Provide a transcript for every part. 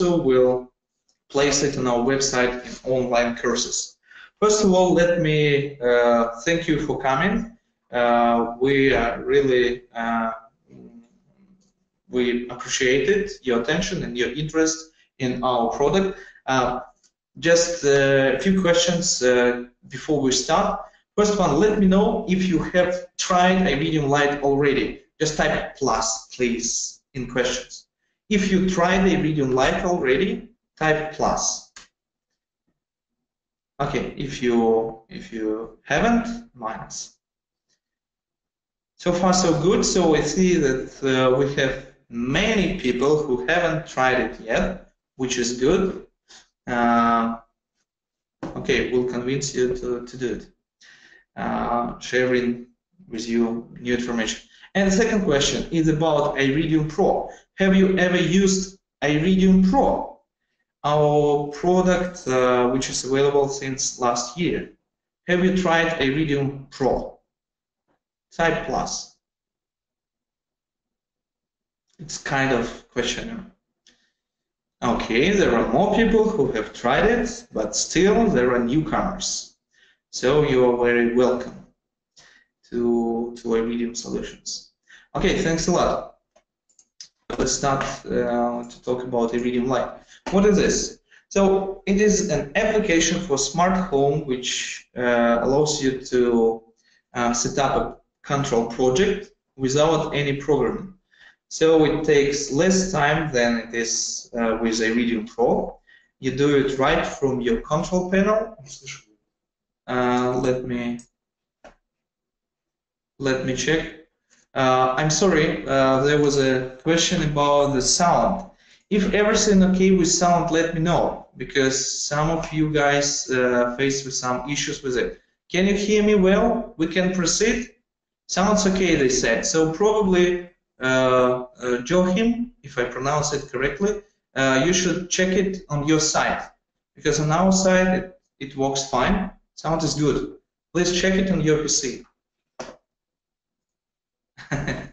will place it on our website in online courses. First of all, let me thank you for coming. We are really we appreciated your attention and your interest in our product. Just a few questions before we start. First one, let me know if you have tried iRidium Lite already. Just type plus, please, in questions. If you tried iRidium Lite already, type plus. Okay, if you haven't, minus. So far so good. So we see that we have many people who haven't tried it yet, which is good. Okay, we'll convince you to do it, sharing with you new information. And the second question is about iRidium Pro. Have you ever used iRidium Pro, our product which is available since last year? Have you tried iRidium Pro? Type plus. It's kind of questionnaire. Okay, there are more people who have tried it, but still there are newcomers. So you are very welcome to iRidium solutions. Okay, thanks a lot. Let's start to talk about iRidium Lite. What is this? So it is an application for smart home which allows you to set up a control project without any programming. So it takes less time than it is with iRidium Pro. You do it right from your control panel. Let me check. I'm sorry, there was a question about the sound. If everything okay with sound, let me know, because some of you guys faced with some issues with it. Can you hear me well? We can proceed? Sounds okay, they said. So probably Johim, if I pronounce it correctly, you should check it on your side, because on our side it works fine, sound is good. Please check it on your PC.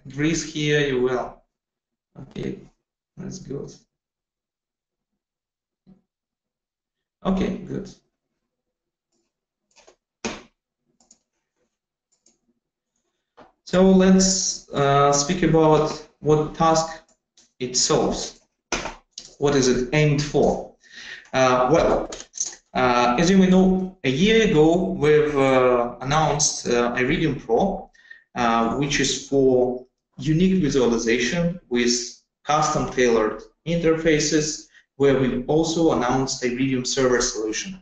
Breeze here, you will. Okay, that's good. Okay, good. So let's speak about what task it solves. What is it aimed for? Well, as you may know, a year ago we've announced iRidium Pro, which is for unique visualization with custom tailored interfaces, where we also announced iRidium server solution,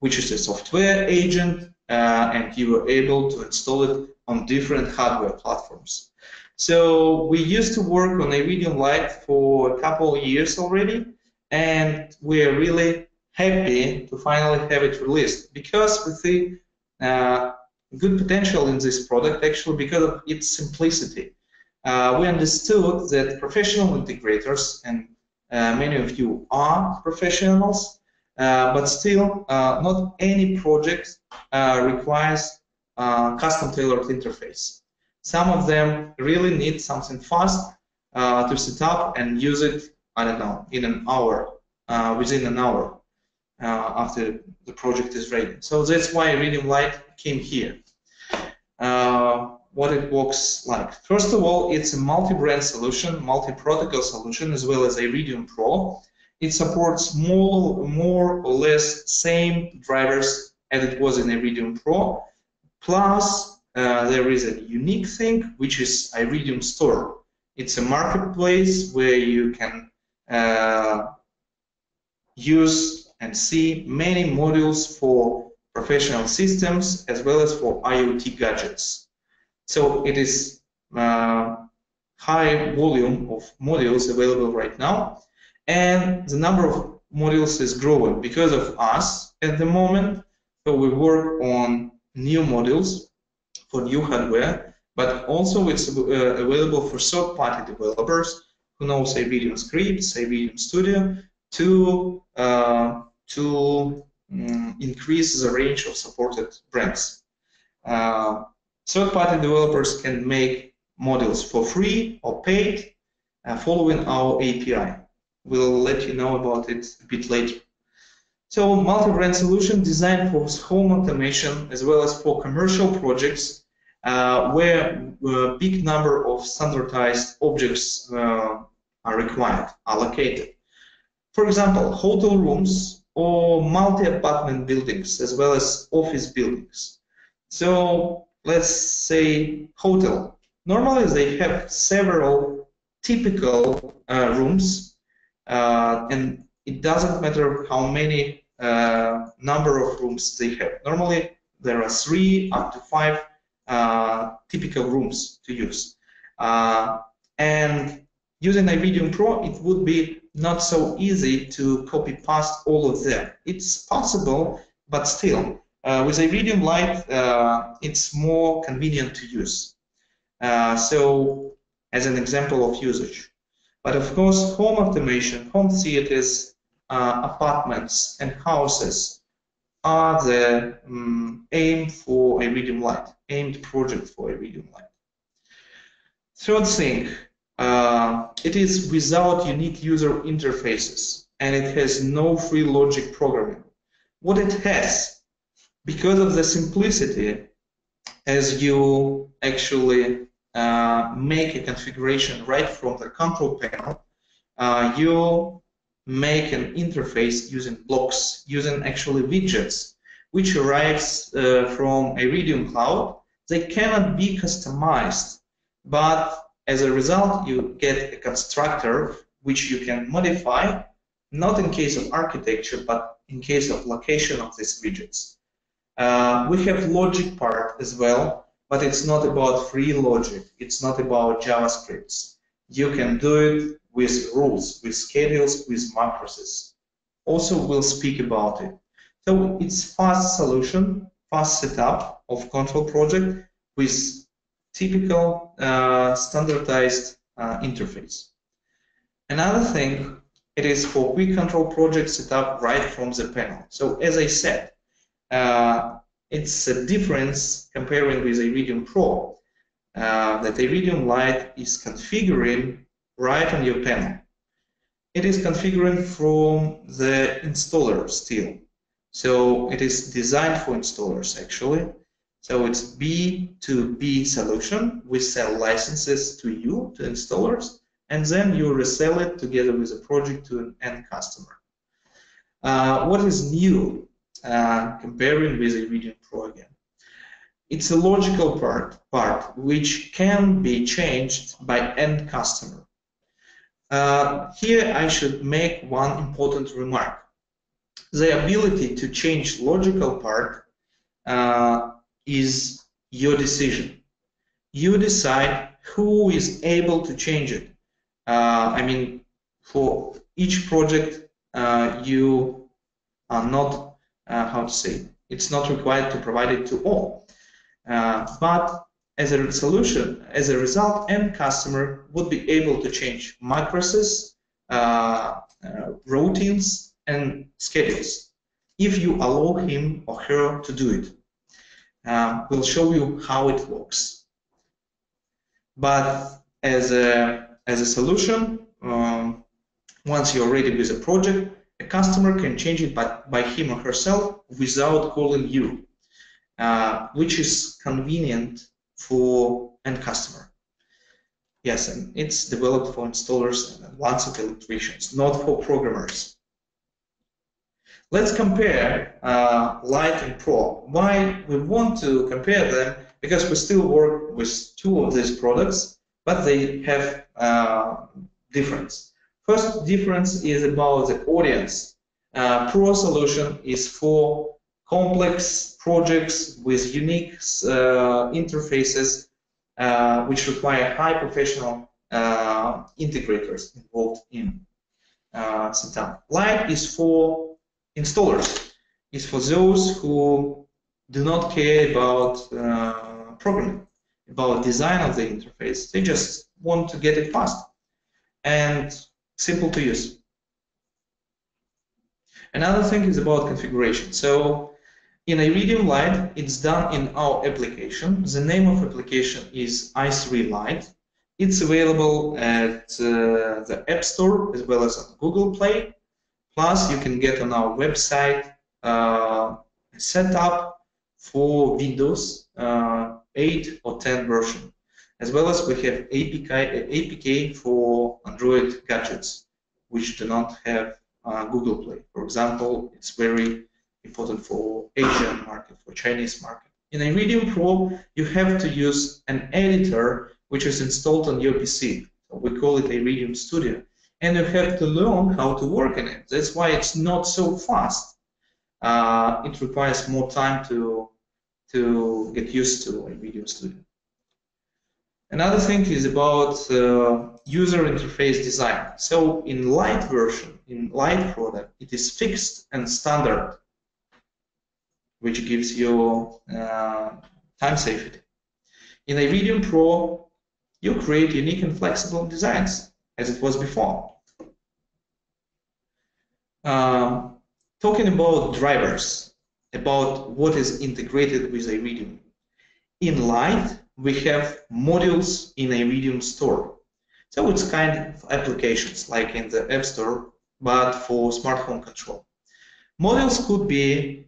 which is a software agent, and you were able to install it on different hardware platforms. So we used to work on iRidium Lite for a couple of years already, and we're really happy to finally have it released, because we see good potential in this product, actually, because of its simplicity. We understood that professional integrators, and many of you are professionals, but still not any project requires custom tailored interface. Some of them really need something fast to set up and use it, I don't know, in an hour, within an hour after the project is ready. So that's why iRidium Lite came here. What it works like. First of all, it's a multi-brand solution, multi-protocol solution, as well as iRidium Pro. It supports more or less same drivers as it was in iRidium Pro. Plus, there is a unique thing, which is iRidium Store. It's a marketplace where you can use and see many modules for professional systems as well as for IoT gadgets. So it is high volume of modules available right now, and the number of modules is growing because of us at the moment. So we work on new modules for new hardware, but also it's available for third-party developers who know iRidium Script, iRidium Studio, to increase the range of supported brands. Third-party developers can make modules for free or paid following our API. We'll let you know about it a bit later. So, multi-brand solution designed for home automation as well as for commercial projects where a big number of standardized objects are required, allocated. For example, hotel rooms or multi-apartment buildings as well as office buildings. So, let's say hotel. Normally, they have several typical rooms, and it doesn't matter how many number of rooms they have. Normally, there are 3 up to 5 typical rooms to use. And using iRidium Pro, it would be not so easy to copy paste all of them. It's possible, but still, with iRidium Lite, it's more convenient to use. So, as an example of usage. But of course, home automation, home theaters, apartments, and houses are the aim for iRidium Lite, aimed project for iRidium Lite. Third thing, it is without unique user interfaces, and it has no free logic programming. What it has, because of the simplicity, as you actually make a configuration right from the control panel, you make an interface using blocks, using actually widgets, which arrives from iRidium Cloud. They cannot be customized, but as a result, you get a constructor which you can modify, not in case of architecture, but in case of location of these widgets. We have logic part as well, but it's not about free logic. It's not about JavaScripts. You can do it with rules, with schedules, with matrices. Also, we'll speak about it. So it's fast solution, fast setup of control project with typical standardized interface. Another thing, it is for quick control project setup right from the panel. So as I said, it's a difference comparing with iRidium Pro, that iRidium Lite is configuring right on your panel. It is configuring from the installer still. So it is designed for installers actually. So it's B2B solution. We sell licenses to you, to installers, and then you resell it together with a project to an end customer. What is new? Comparing with iRidium Pro again. It's a logical part which can be changed by end customer. Here I should make one important remark. The ability to change logical part is your decision. You decide who is able to change it. I mean, for each project you are not it's not required to provide it to all. But as a solution, as a result, end customer would be able to change matrices, routines, and schedules if you allow him or her to do it. We'll show you how it works. But as a solution, once you're ready with a project, the customer can change it by him or herself without calling you, which is convenient for end customer. Yes, and it's developed for installers and advanced electricians, not for programmers. Let's compare Lite and Pro. Why we want to compare them? Because we still work with two of these products, but they have difference. First difference is about the audience. Pro solution is for complex projects with unique interfaces which require high professional integrators involved in setup. Lite is for installers. It's for those who do not care about programming, about design of the interface. They just want to get it fast and simple to use. Another thing is about configuration. So in iRidium Lite, it's done in our application. The name of application is i3 Lite. It's available at the App Store as well as on Google Play. Plus, you can get on our website a setup for Windows 8 or 10 version. As well as we have APK for Android gadgets, which do not have Google Play. For example, it's very important for Asian market, for Chinese market. In iRidium Pro, you have to use an editor which is installed on your PC. We call it iRidium Studio. And you have to learn how to work in it. That's why it's not so fast. It requires more time to get used to iRidium Studio. Another thing is about user interface design. So in Lite version, in Lite product, it is fixed and standard, which gives you time safety. In iRidium Pro, you create unique and flexible designs, as it was before. Talking about drivers, about what is integrated with iRidium. In Lite, we have modules in iRidium Store. So it's kind of applications, like in the App Store, but for smart home control. Modules could be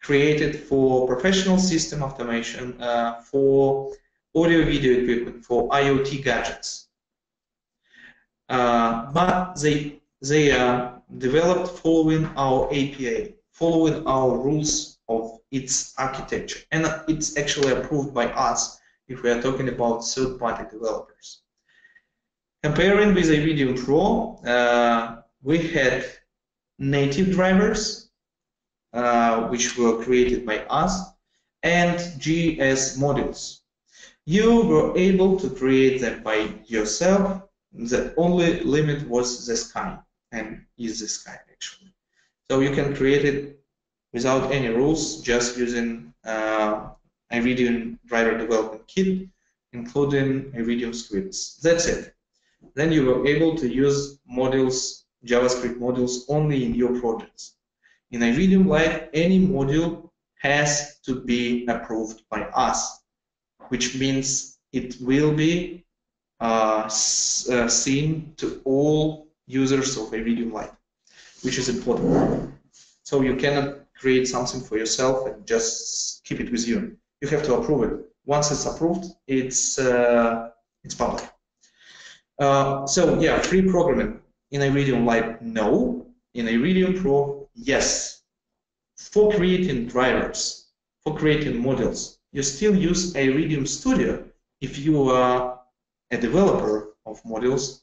created for professional system automation, for audio-video equipment, for IoT gadgets. But they are developed following our API, following our rules of its architecture. And it's actually approved by us if we are talking about third-party developers. Comparing with iRidium Pro, we had native drivers, which were created by us, and GS modules. You were able to create them by yourself. The only limit was the sky, and is the sky actually. So you can create it without any rules, just using iRidium driver development kit, including iRidium scripts. That's it. Then you were able to use modules, JavaScript modules, only in your projects. In iRidium Lite, any module has to be approved by us, which means it will be seen to all users of iRidium Lite, which is important. So you cannot create something for yourself and just keep it with you. You have to approve it. Once it's approved, it's public. So yeah, free programming in iRidium Lite, no. In iRidium Pro, yes. For creating drivers, for creating modules, you still use iRidium Studio if you are a developer of modules,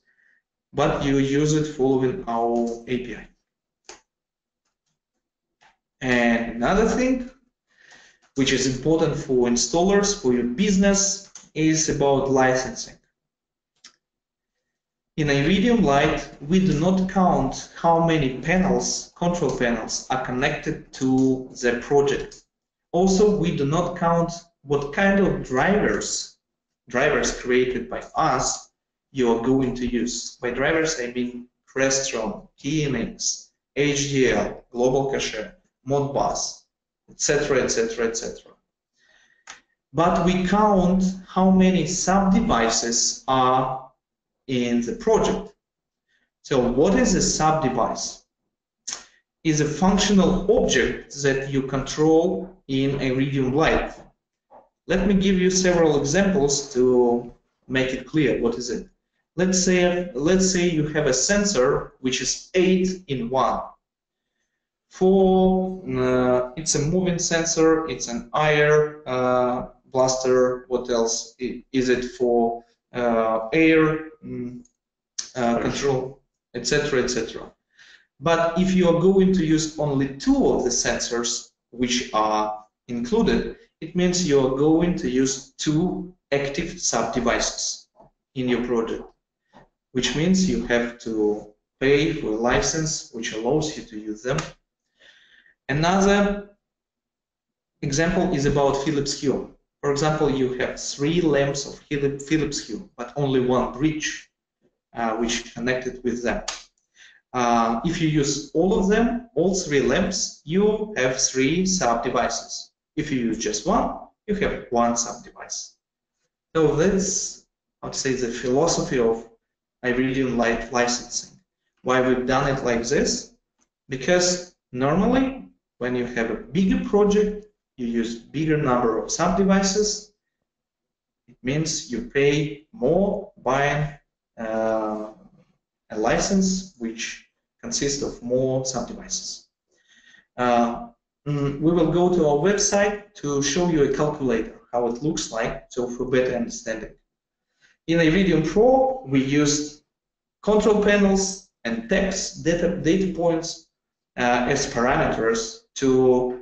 but you use it following our API. And another thing which is important for installers, for your business, is about licensing. In iRidium Lite, we do not count how many panels, control panels, are connected to the project. Also, we do not count what kind of drivers created by us, you are going to use. By drivers, I mean Crestron, KNX, HDL, Global Cache, Modbus, etc., etc., etc. But we count how many sub-devices are in the project. So what is a sub-device? Is a functional object that you control in iRidium Lite. Let me give you several examples to make it clear what is it. Let's say you have a sensor which is 8 in 1. For it's a moving sensor, it's an air blaster. What else is it for? Air control, etc., etc. But if you are going to use only 2 of the sensors which are included, it means you are going to use 2 active sub-devices in your project, which means you have to pay for a license which allows you to use them. Another example is about Philips Hue. For example, you have 3 lamps of Philips Hue, but only 1 bridge which connected with them. If you use all of them, all 3 lamps, you have 3 sub-devices. If you use just 1, you have 1 sub-device. So that's I would say, the philosophy of iRidium Lite licensing. Why we've done it like this? Because normally, when you have a bigger project, you use bigger number of sub-devices. It means you pay more buying a license which consists of more sub-devices. We will go to our website to show you a calculator, how it looks like, so for better understanding. In iRidium Pro, we used control panels and text data points as parameters to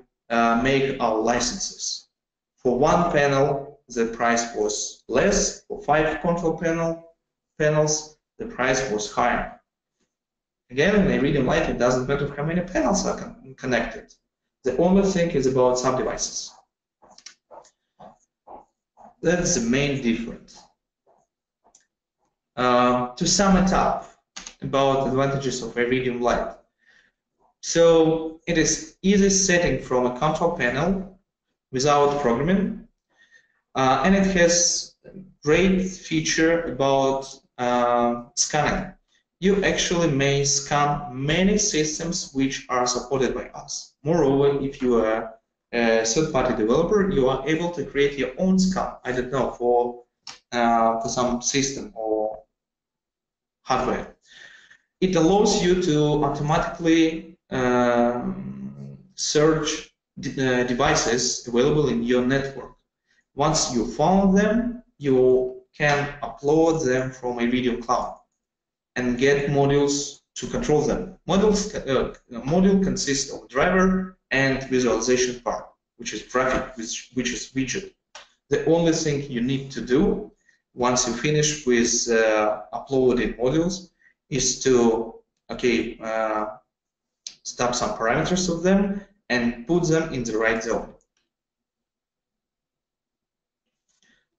make our licenses. For one panel, the price was less. For 5 control panels, the price was higher. Again, in iRidium Lite, it doesn't matter how many panels are connected. The only thing is about sub-devices. That's the main difference. To sum it up about advantages of iRidium Lite. So it is easy setting from a control panel without programming, and it has great feature about scanning. You actually may scan many systems which are supported by us. Moreover, if you are a third-party developer, you are able to create your own scan. I don't know, for some system or hardware. It allows you to automatically search devices available in your network. Once you found them, you can upload them from iRidium Cloud and get modules to control them. Module consists of driver and visualization part, which is graphic, which is widget. The only thing you need to do once you finish with uploading modules is to stop some parameters of them and put them in the right zone.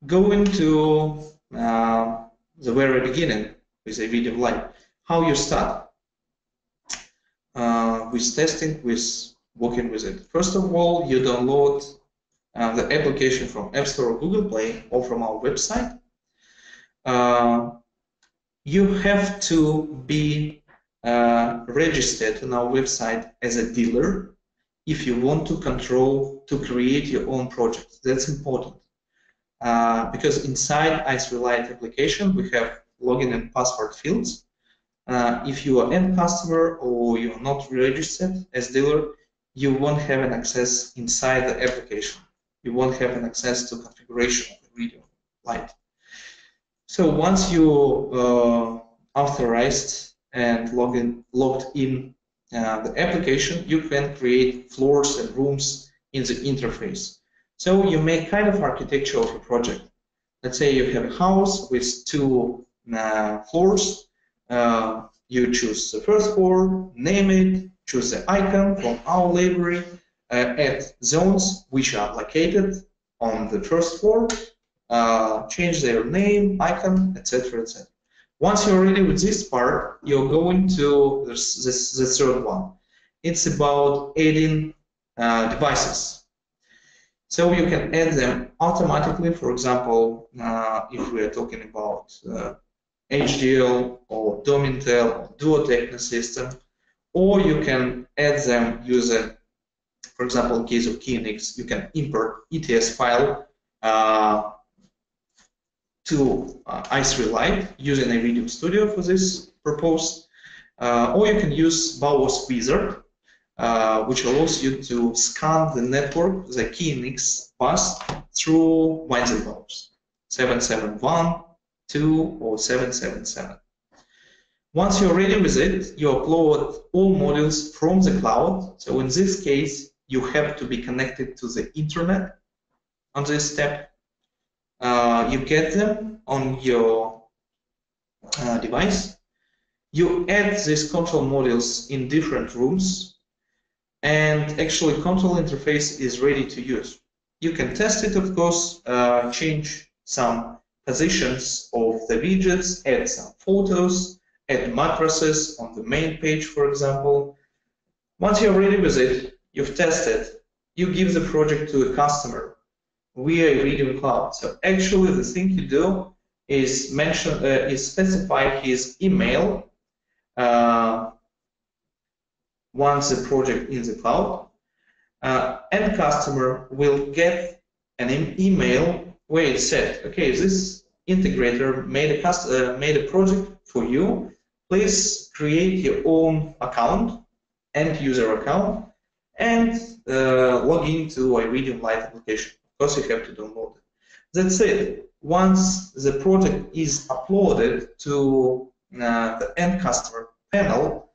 Going to the very beginning with iRidium Lite, how you start with testing, with working with it. First of all, you download the application from App Store or Google Play or from our website. You have to be registered on our website as a dealer if you want to create your own project. That's important because inside i3 Lite application we have login and password fields. If you are end customer or you are not registered as dealer, you won't have an access inside the application. You won't have an access to configuration of the iRidium Lite. So once you authorized and logged in the application, you can create floors and rooms in the interface. So you make kind of architecture of a project. Let's say you have a house with 2 floors. You choose the first floor, name it, choose the icon from our library, add zones which are located on the first floor, change their name, icon, etc., etc. Once you're ready with this part, you're going to the third one. It's about adding devices. So you can add them automatically. For example, if we are talking about HDL or Domintell or Duotecno system, or you can add them using, for example, in case of KNX, you can import ETS file to i3 Lite using iRidium Studio for this purpose, or you can use Modbus wizard, which allows you to scan the network, the KNX bus, through WANSI routes 771, 2, or 777. Once you're ready with it, you upload all modules from the cloud. So in this case, you have to be connected to the internet on this step. You get them on your device. You add these control modules in different rooms, and actually control interface is ready to use. You can test it, of course, change some positions of the widgets, add some photos, add matrices on the main page, for example. Once you're ready with it, you've tested, you give the project to a customer. We are iRidium Cloud. So actually the thing you do, is mentioned, is specified his email once the project in the cloud, and customer will get an email where it said, okay, this integrator made a project for you, please create your own account, end user account, and log into iRidium Lite application. Of course, you have to download it. That's it. Once the project is uploaded to the end customer panel,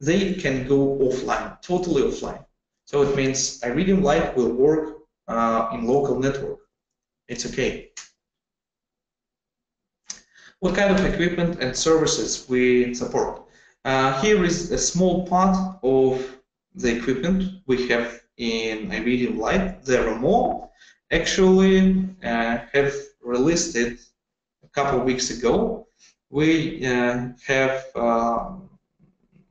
they can go offline, totally offline. So it means iRidium Lite will work in local network. It's okay. What kind of equipment and services we support? Here is a small part of the equipment we have in iRidium Lite. There are more. Actually, have released it a couple of weeks ago. We have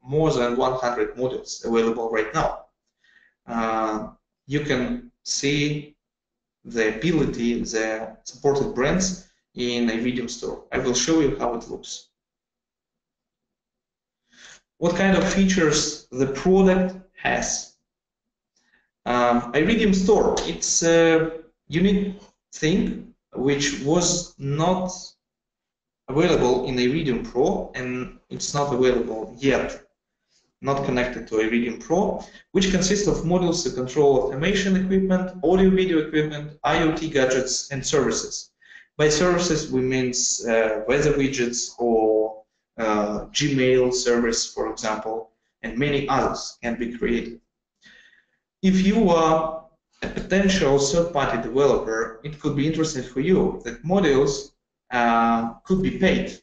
more than 100 modules available right now. You can see the ability, the supported brands in iRidium Store. I will show you how it looks. What kind of features the product has? iRidium Store, it's a unique thing which was not available in iRidium Pro, and it's not available yet, not connected to iRidium Pro, which consists of modules to control automation equipment, audio-video equipment, IoT gadgets, and services. By services, we mean weather widgets or Gmail service, for example, and many others can be created. If you are a potential third-party developer, it could be interesting for you that modules could be paid.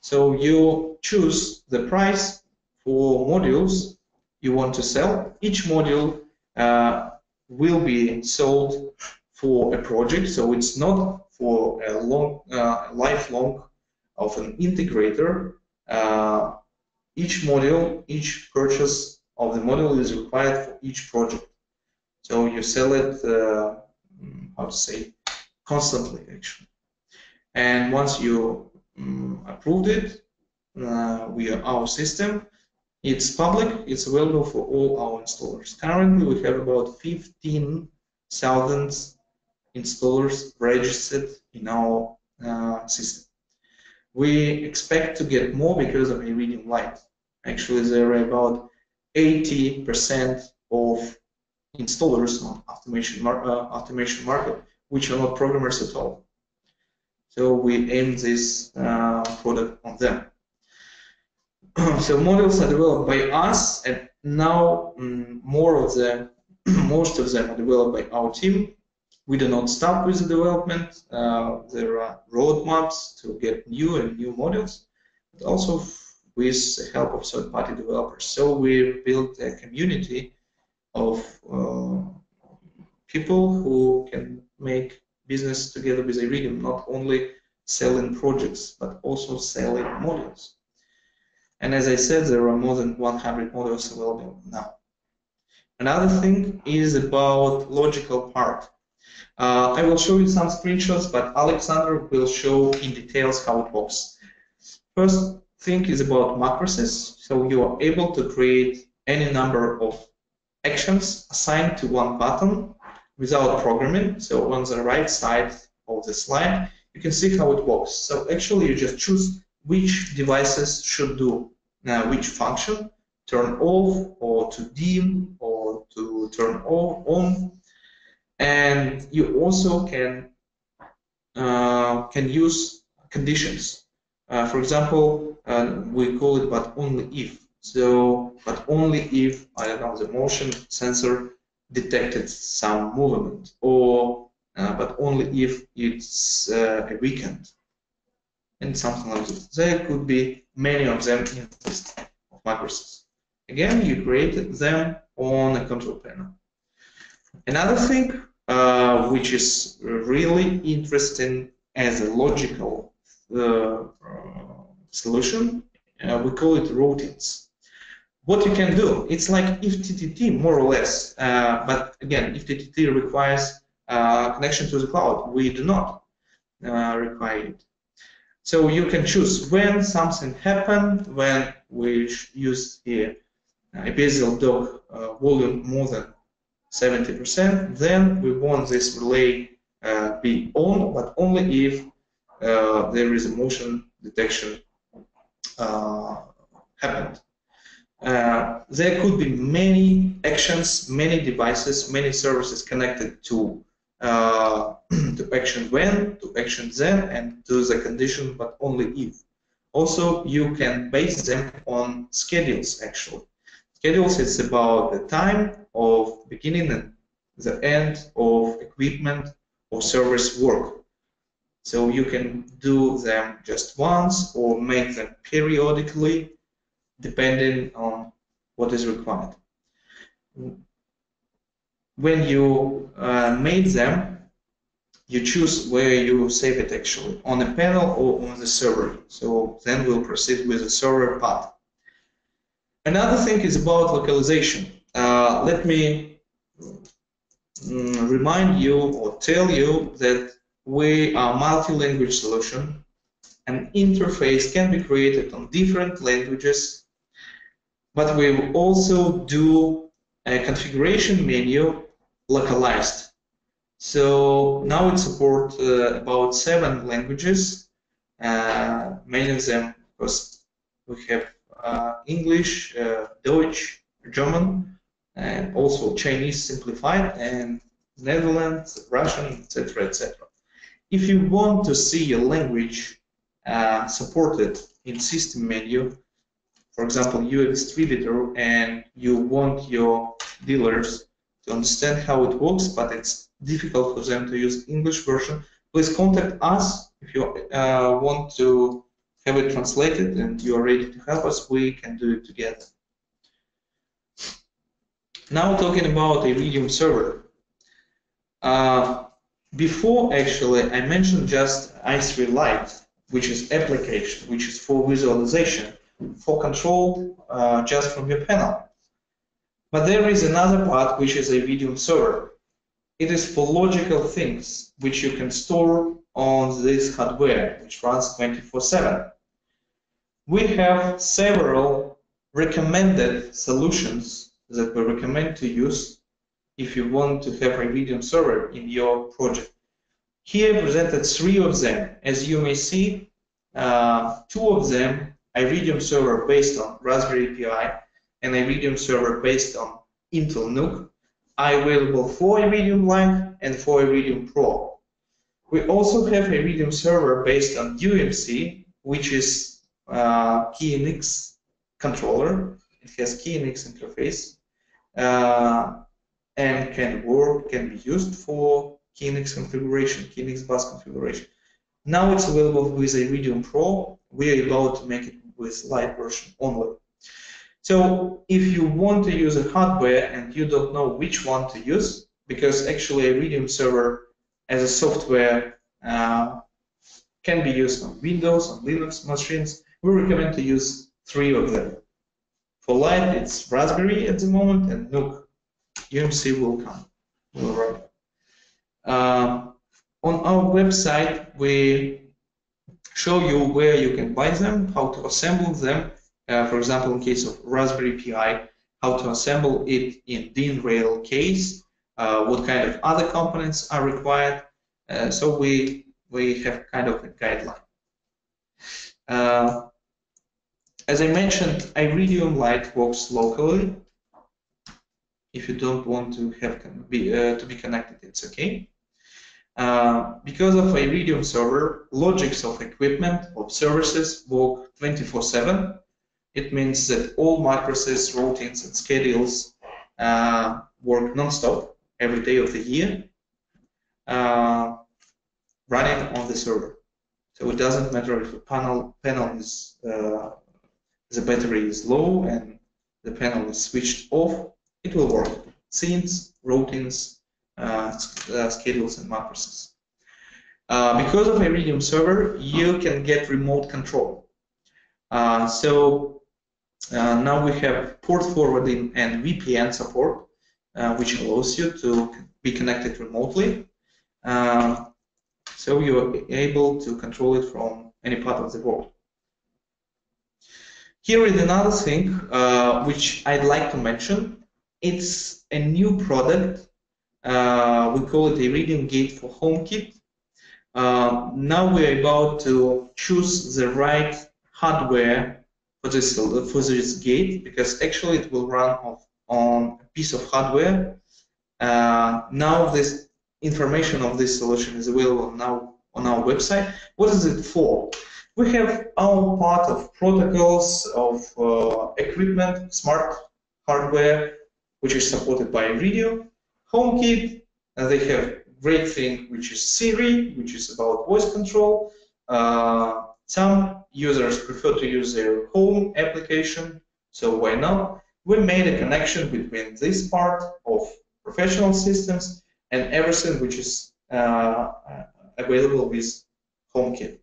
So you choose the price for modules you want to sell. Each module will be sold for a project, so it's not for a long lifelong of an integrator. Each module, each purchase of the module is required for each project. So you sell it, how to say, constantly actually. And once you approved it, our system, it's public, it's available for all our installers. Currently, we have about 15,000 installers registered in our system. We expect to get more because of iRidium Lite. Actually, there are about 80% of installers on automation market, which are not programmers at all. So we aim this product on them. So models are developed by us, and now most of them are developed by our team. We do not stop with the development. There are roadmaps to get new modules, but also with the help of third-party developers. So we built a community of people who can make business together with iRidium, not only selling projects, but also selling modules. And as I said, there are more than 100 modules available now. Another thing is about logical part. I will show you some screenshots, but Alexander will show in details how it works. First thing is about macroses. So you are able to create any number of actions assigned to one button without programming. So on the right side of the slide, you can see how it works. So actually, you just choose which devices should do which function, turn off or to dim or to turn on. And you also can use conditions. For example, we call it but only if. So, but only if, I don't know, the motion sensor detected some movement, or but only if it's a weekend, and something like this. There could be many of them in the list of macroses. Again, you created them on a control panel. Another thing which is really interesting as a logical solution, we call it routines. What you can do, it's like IFTTT more or less, but again, IFTTT requires connection to the cloud. We do not. required. So you can choose when something happened, when we use a basal dock volume more than 70%, then we want this relay be on, but only if there is a motion detection happened. There could be many actions, many devices, many services connected to action when, to action then, and to the condition, but only if. Also, you can base them on schedules, actually. Schedules, it's about the time of beginning and the end of equipment or service work. So you can do them just once or make them periodically, depending on what is required. When you made them, you choose where you save it actually, on a panel or on the server. So then we'll proceed with the server part. Another thing is about localization. Let me remind you or tell you that we are a multi-language solution. An interface can be created on different languages, but we will also do a configuration menu localized. So now it supports about 7 languages, many of them, of course, we have English, Deutsch, German, and also Chinese simplified, and Netherlands, Russian, etc., etc. If you want to see your language supported in system menu, for example, you're a distributor and you want your dealers to understand how it works, but it's difficult for them to use English version, please contact us. If you want to have it translated and you are ready to help us, we can do it together. Now talking about iRidium server. Before, actually, I mentioned just i3 Lite, which is application, which is for visualization, for control just from your panel. But there is another part, which is iRidium server. It is for logical things, which you can store on this hardware, which runs 24/7. We have several recommended solutions that we recommend to use if you want to have iRidium server in your project. Here presented 3 of them. As you may see, 2 of them, iRidium server based on Raspberry Pi and iRidium server based on Intel NUC, are available for iRidium Lite and for iRidium Pro. We also have iRidium server based on UMC, which is KNX controller. It has KNX interface and can be used for KNX configuration, KNX bus configuration. Now it's available with iRidium Pro. We're about to make it with Lite version only. So if you want to use a hardware and you don't know which one to use, because actually iRidium server as a software can be used on Windows, on Linux machines, we recommend to use 3 of them. For Lite, it's Raspberry at the moment and NUC. UMC will come. All right. On our website, we show you where you can buy them, how to assemble them. For example, in case of Raspberry Pi, how to assemble it in DIN rail case, what kind of other components are required. So we have kind of a guideline. As I mentioned, iRidium Lite works locally. If you don't want to be connected, it's okay. Because of iRidium server, logics of equipment, of services work 24/7. It means that all matrices, routines, and schedules work non-stop every day of the year running on the server. So it doesn't matter if the panel is, the battery is low and the panel is switched off, it will work. Scenes, routines, schedules, and matrices. Because of iRidium server, you can get remote control. Now we have port forwarding and VPN support, which allows you to be connected remotely. So you're able to control it from any part of the world. Here is another thing which I'd like to mention. It's a new product. We call it iRidium Gate for HomeKit. Now we're about to choose the right hardware for this gate, because actually it will run on a piece of hardware. Now this information of this solution is available now on our website. What is it for? We have our part of protocols, of equipment, smart hardware, which is supported by iRidium, HomeKit, and they have great thing which is Siri, which is about voice control. Some users prefer to use their home application, so why not? We made a connection between this part of professional systems and everything which is available with HomeKit.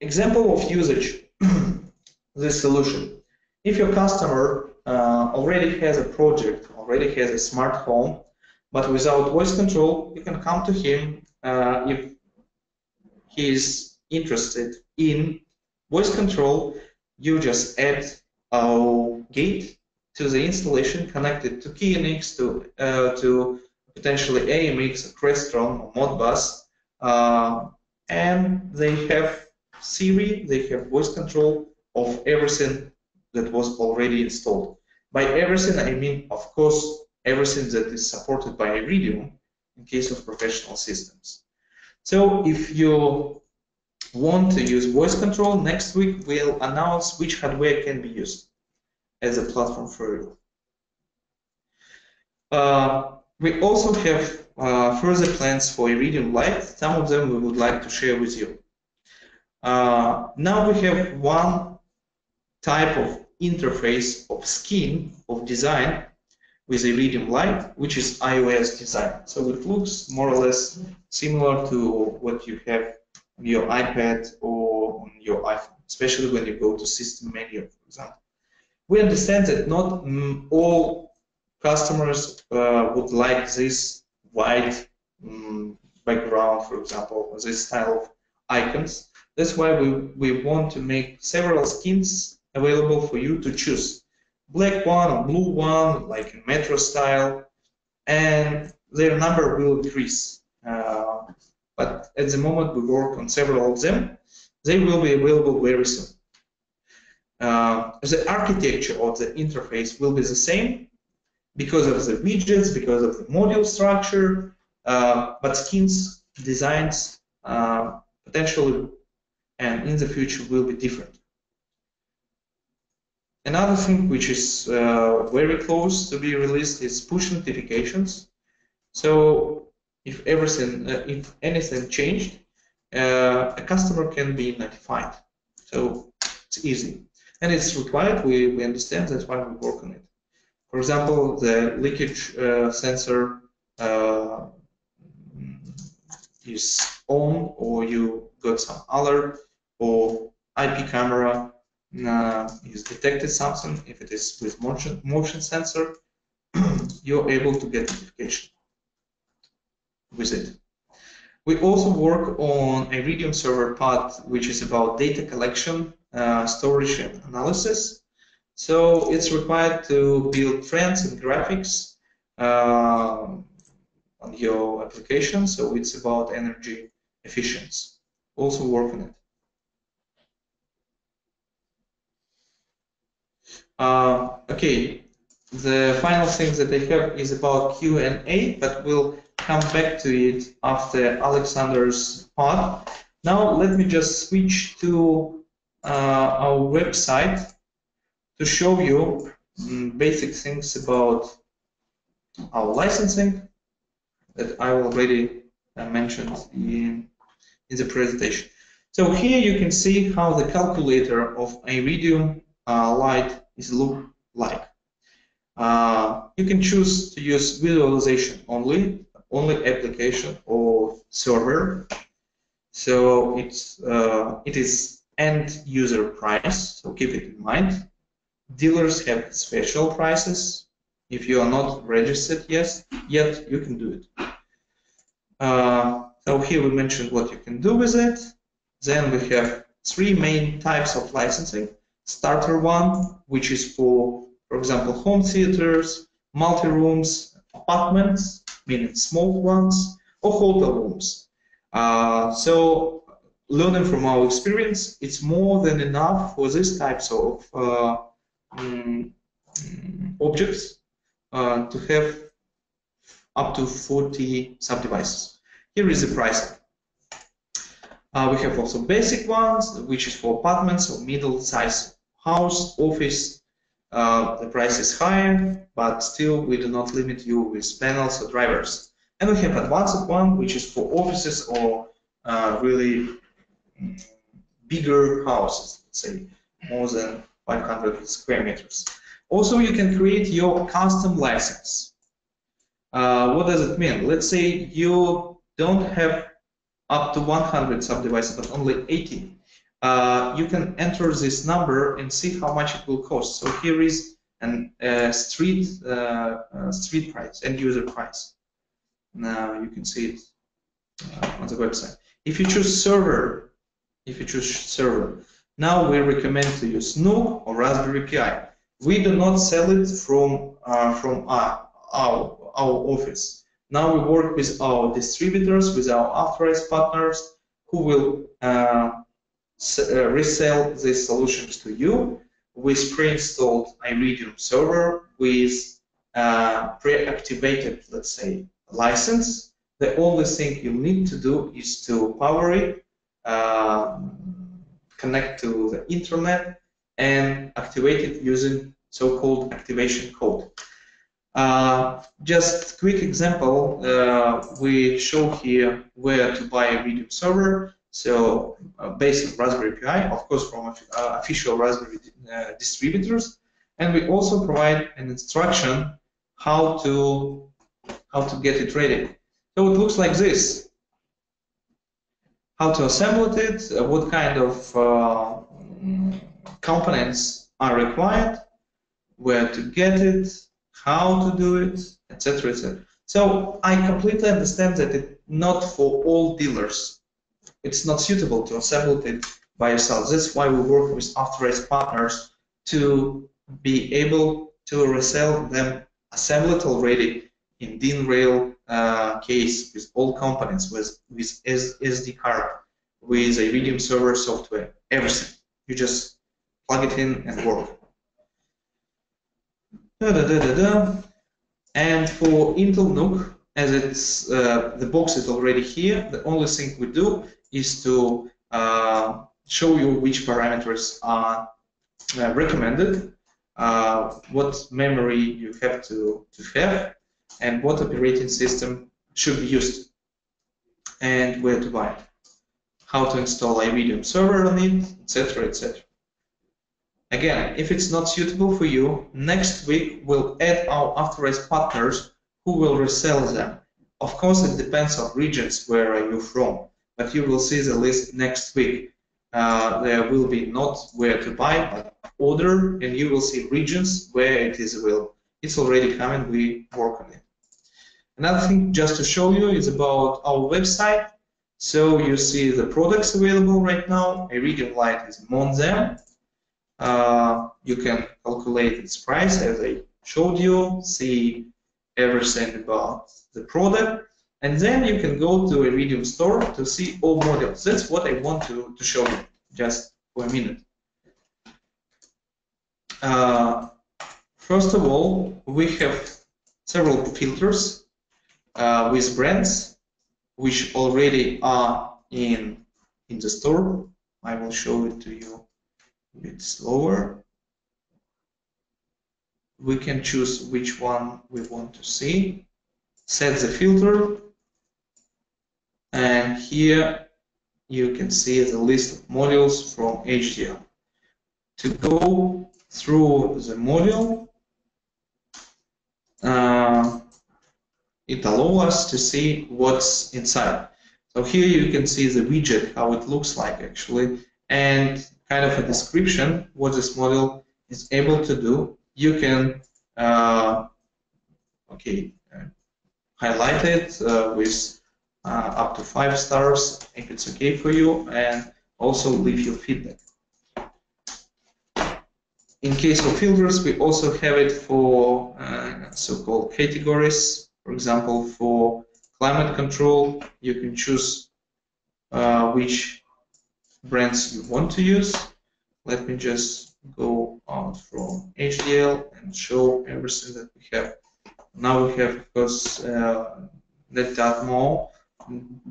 Example of usage, this solution. If your customer already has a project, already has a smart home, but without voice control, you can come to him if he is interested in voice control. You just add our gate to the installation, connected to KNX, to potentially AMX, Crestron, or Modbus, and they have Siri, they have voice control of everything that was already installed. By everything, I mean, of course, everything that is supported by iRidium in case of professional systems. So if you want to use voice control, next week we'll announce which hardware can be used as a platform for you. We also have further plans for iRidium Lite. Some of them we would like to share with you. Now we have one type of interface, of scheme, of design with iRidium Lite, which is iOS design. So it looks more or less similar to what you have on your iPad or on your iPhone, especially when you go to system menu, for example. We understand that not all customers would like this white background, for example, or this style of icons. That's why we want to make several schemes available for you to choose. Black one or blue one, like in metro style, and their number will increase. But at the moment we work on several of them. They will be available very soon. The architecture of the interface will be the same because of the widgets, because of the module structure, but schemes, designs, potentially and in the future will be different. Another thing which is very close to be released is push notifications. So if anything changed, a customer can be notified. So it's easy and it's required. We understand, that's why we work on it. For example, the leakage sensor is on, or you got some alert, or IP camera is detected something. If it is with motion sensor, you're able to get notification with it. We also work on iRidium server part, which is about data collection, storage, and analysis. So it's required to build trends and graphics on your application. So it's about energy efficiency. Also work on it. Okay, the final thing that I have is about Q&A, but we'll come back to it after Alexander's part. Now let me just switch to our website to show you basic things about our licensing that I already mentioned in the presentation. So here you can see how the calculator of iRidium Lite look like. You can choose to use visualization only application or server. So it is end user price, so keep it in mind. Dealers have special prices. If you are not registered yet, you can do it. So here we mentioned what you can do with it. Then we have three main types of licensing. Starter one, which is for example, home theaters, multi-rooms, apartments, meaning small ones, or hotel rooms. So learning from our experience, it's more than enough for these types of objects to have up to 40 subdevices. Here is the pricing. We have also basic ones, which is for apartments or middle-sized house, office. The price is higher, but still we do not limit you with panels or drivers. And we have advanced one, which is for offices or really bigger houses, let's say more than 500 square meters. Also, you can create your custom license. What does it mean? Let's say you don't have up to 100 sub-devices, but only 80. You can enter this number and see how much it will cost. So here is an street price, end user price. Now you can see it on the website. If you choose server, now we recommend to use NUC or Raspberry Pi. We do not sell it from our office. Now we work with our distributors, with our authorized partners, who will resell these solutions to you with pre-installed iRidium server, with pre-activated, let's say, license. The only thing you need to do is to power it, connect to the internet, and activate it using so-called activation code. Just quick example, we show here where to buy iRidium server. So based on Raspberry Pi, of course, from official Raspberry distributors, and we also provide an instruction how to get it ready. So it looks like this: how to assemble it, what kind of components are required, where to get it, how to do it, etc., etc. So I completely understand that it's not for all dealers. It's not suitable to assemble it by yourself. That's why we work with authorized partners to be able to resell them assembled already in DIN Rail case with all components, with SD card, with iRidium server software, everything. You just plug it in and work. And for Intel NUC, as it's the box is already here, the only thing we do is to show you which parameters are recommended, what memory you have to have, and what operating system should be used, and where to buy it, how to install iRidium server on it, etc., etc. Again, if it's not suitable for you, next week we'll add our authorized partners who will resell them. Of course, it depends on regions where are you from, but you will see the list next week. There will be not where to buy, but order, and you will see regions where it is available. It's already coming, we work on it. Another thing just to show you is about our website. So you see the products available right now. iRidium Lite is among them. You can calculate its price as I showed you, see everything about the product, and then you can go to iRidium Store to see all models. That's what I want to show you just for a minute. First of all, we have several filters with brands which already are in the store. I will show it to you a bit slower. We can choose which one we want to see, set the filter, and here you can see the list of modules from HDL. To go through the module, it allows us to see what's inside. So here you can see the widget, how it looks like actually, and kind of a description what this model is able to do. You can highlight it with up to 5 stars if it's okay for you, and also leave your feedback. In case of filters, we also have it for so-called categories. For example, for climate control, you can choose which brands you want to use. Let me just go out from HDL and show everything that we have. Now we have, of course, Netatmo,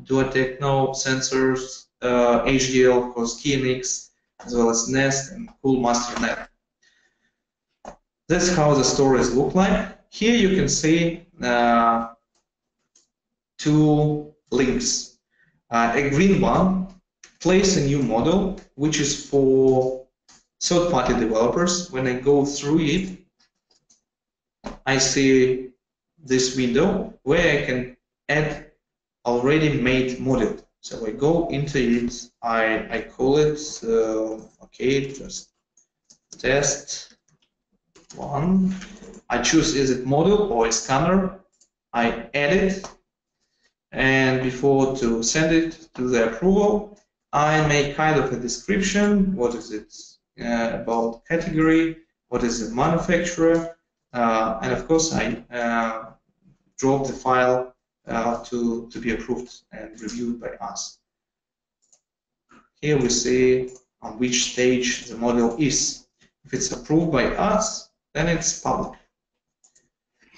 Duotecno sensors, HDL, of course, KNX, as well as Nest and CoolMasterNet. That's how the stories look like. Here you can see 2 links. A green one plays a new model, which is for third-party developers. When I go through it, I see this window where I can add already made model. So I go into it. I call it okay, just test. One, I choose is it model or a scanner, I add it, and before to send it to the approval, I make kind of a description, what is it about category, what is the manufacturer, and of course I drop the file to be approved and reviewed by us. Here we see on which stage the model is. If it's approved by us, then it's public.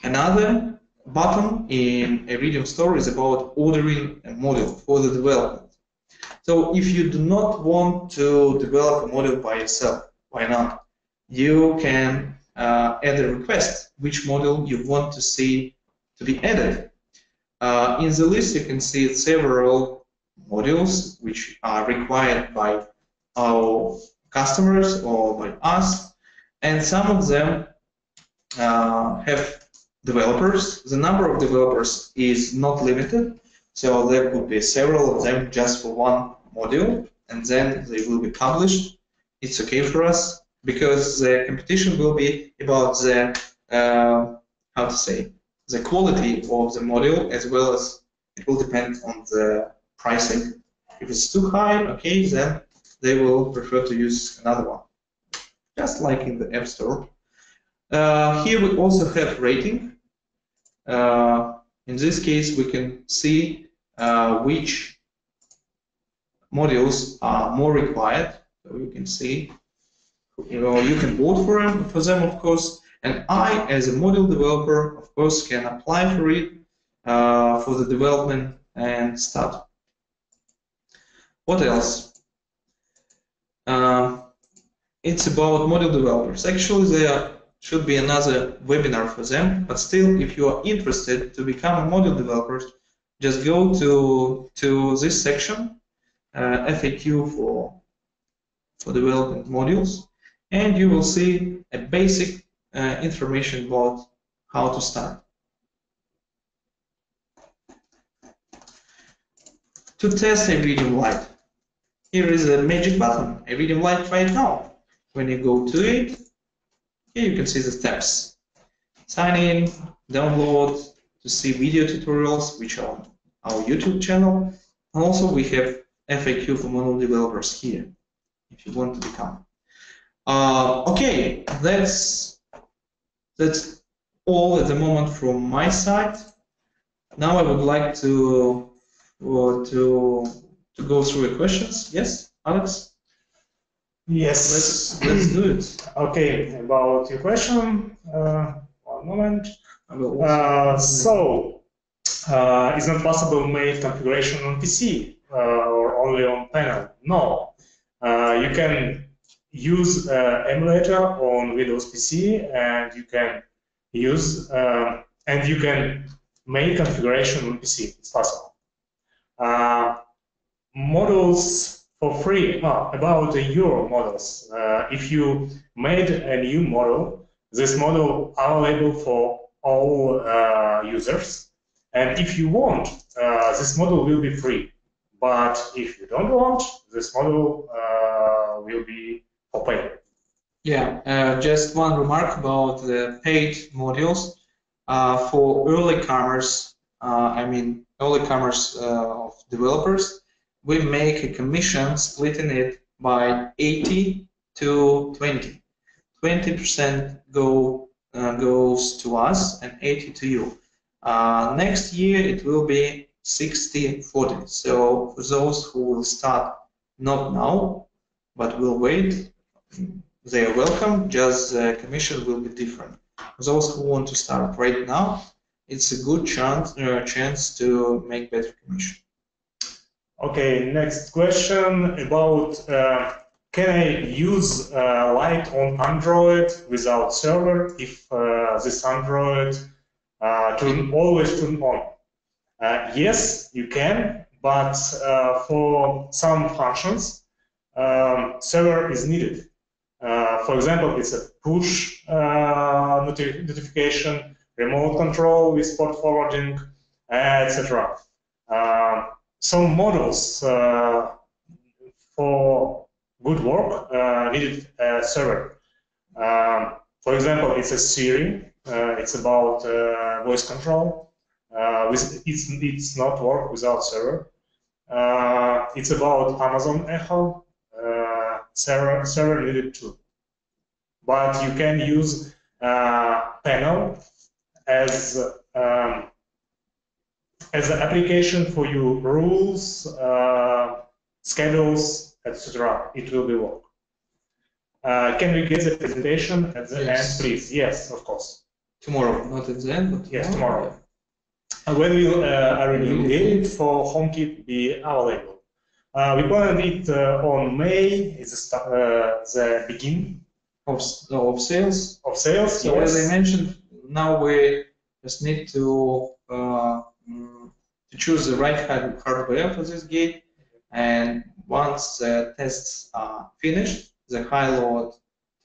Another button in iRidium Store is about ordering a model for the development. So if you do not want to develop a model by yourself, why not? You can add a request, which model you want to see to be added. In the list you can see several modules which are required by our customers or by us. And some of them have developers. The number of developers is not limited, so there could be several of them just for one module, and then they will be published. It's okay for us because the competition will be about the how to say, the quality of the module, as well as it will depend on the pricing. If it's too high, okay, then they will prefer to use another one. Just like in the App Store. Here we also have rating. In this case, we can see which modules are more required. So you can see, you can vote for them, of course. And I, as a module developer, of course, can apply for it for the development and start. What else? It's about module developers. Actually, there should be another webinar for them, but still, if you are interested to become a module developer, just go to this section, FAQ for development modules, and you will see a basic information about how to start. To test iRidium Lite, here is a magic button, iRidium Lite right now. When you go to it, here you can see the steps. Sign in, download, to see video tutorials, which are on our YouTube channel. And also we have FAQ for module developers here, if you want to become. Okay, that's all at the moment from my side. Now I would like to go through the questions. Yes, Alex? Yes, let's do it. Okay, about your question, one moment. So, is not possible make configuration on PC or only on panel? No, you can use emulator on Windows PC, and you can use and you can make configuration on PC. It's possible. Models. For free, about your models. If you made a new model, this model available for all users. And if you want, this model will be free. But if you don't want, this model will be for paid. Yeah, just one remark about the paid modules. For early comers, I mean all e-commerce of developers, we make a commission splitting it by 80 to 20. 20% goes to us and 80 to you. Next year it will be 60-40. So for those who will start not now but will wait, they are welcome, just the commission will be different. For those who want to start right now, it's a good chance to make better commission. Okay, next question about can I use Lite on Android without server if this Android always turn on? Yes, you can, but for some functions, server is needed. For example, it's a push notification, remote control with port forwarding, etc. Some models for good work needed a server. For example, it's a Siri. It's about voice control. It's not work without server. It's about Amazon Echo. Server needed too. But you can use panel as an application for your rules, schedules, etc. It will be work. Can we get the presentation at the end, please? Yes, of course. Tomorrow, not at the end, but yes, tomorrow. And when will iRidium Gate for HomeKit be available? We planned it on May. It's the beginning of sales. Of sales. So yes. As I mentioned, now we just need to choose the right hardware for this gate. And once the tests are finished, the high-load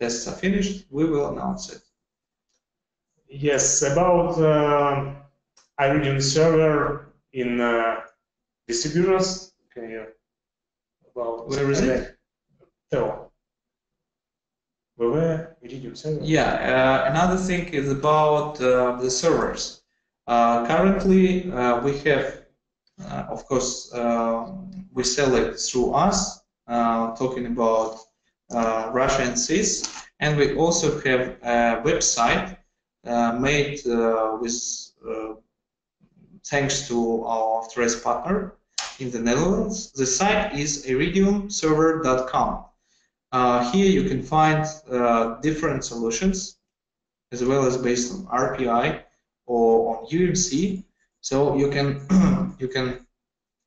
tests are finished, we will announce it. Yes, about iRidium server in distributors. Okay. Yeah. Where is it? Tell. Where iRidium server? Yeah, another thing is about the servers. Currently, we have, of course, we sell it through us, talking about Russia and CIS, and we also have a website made with thanks to our trust partner in the Netherlands. The site is iRidiumserver.com. Here you can find different solutions, as well as based on RPI or on UMC. So you can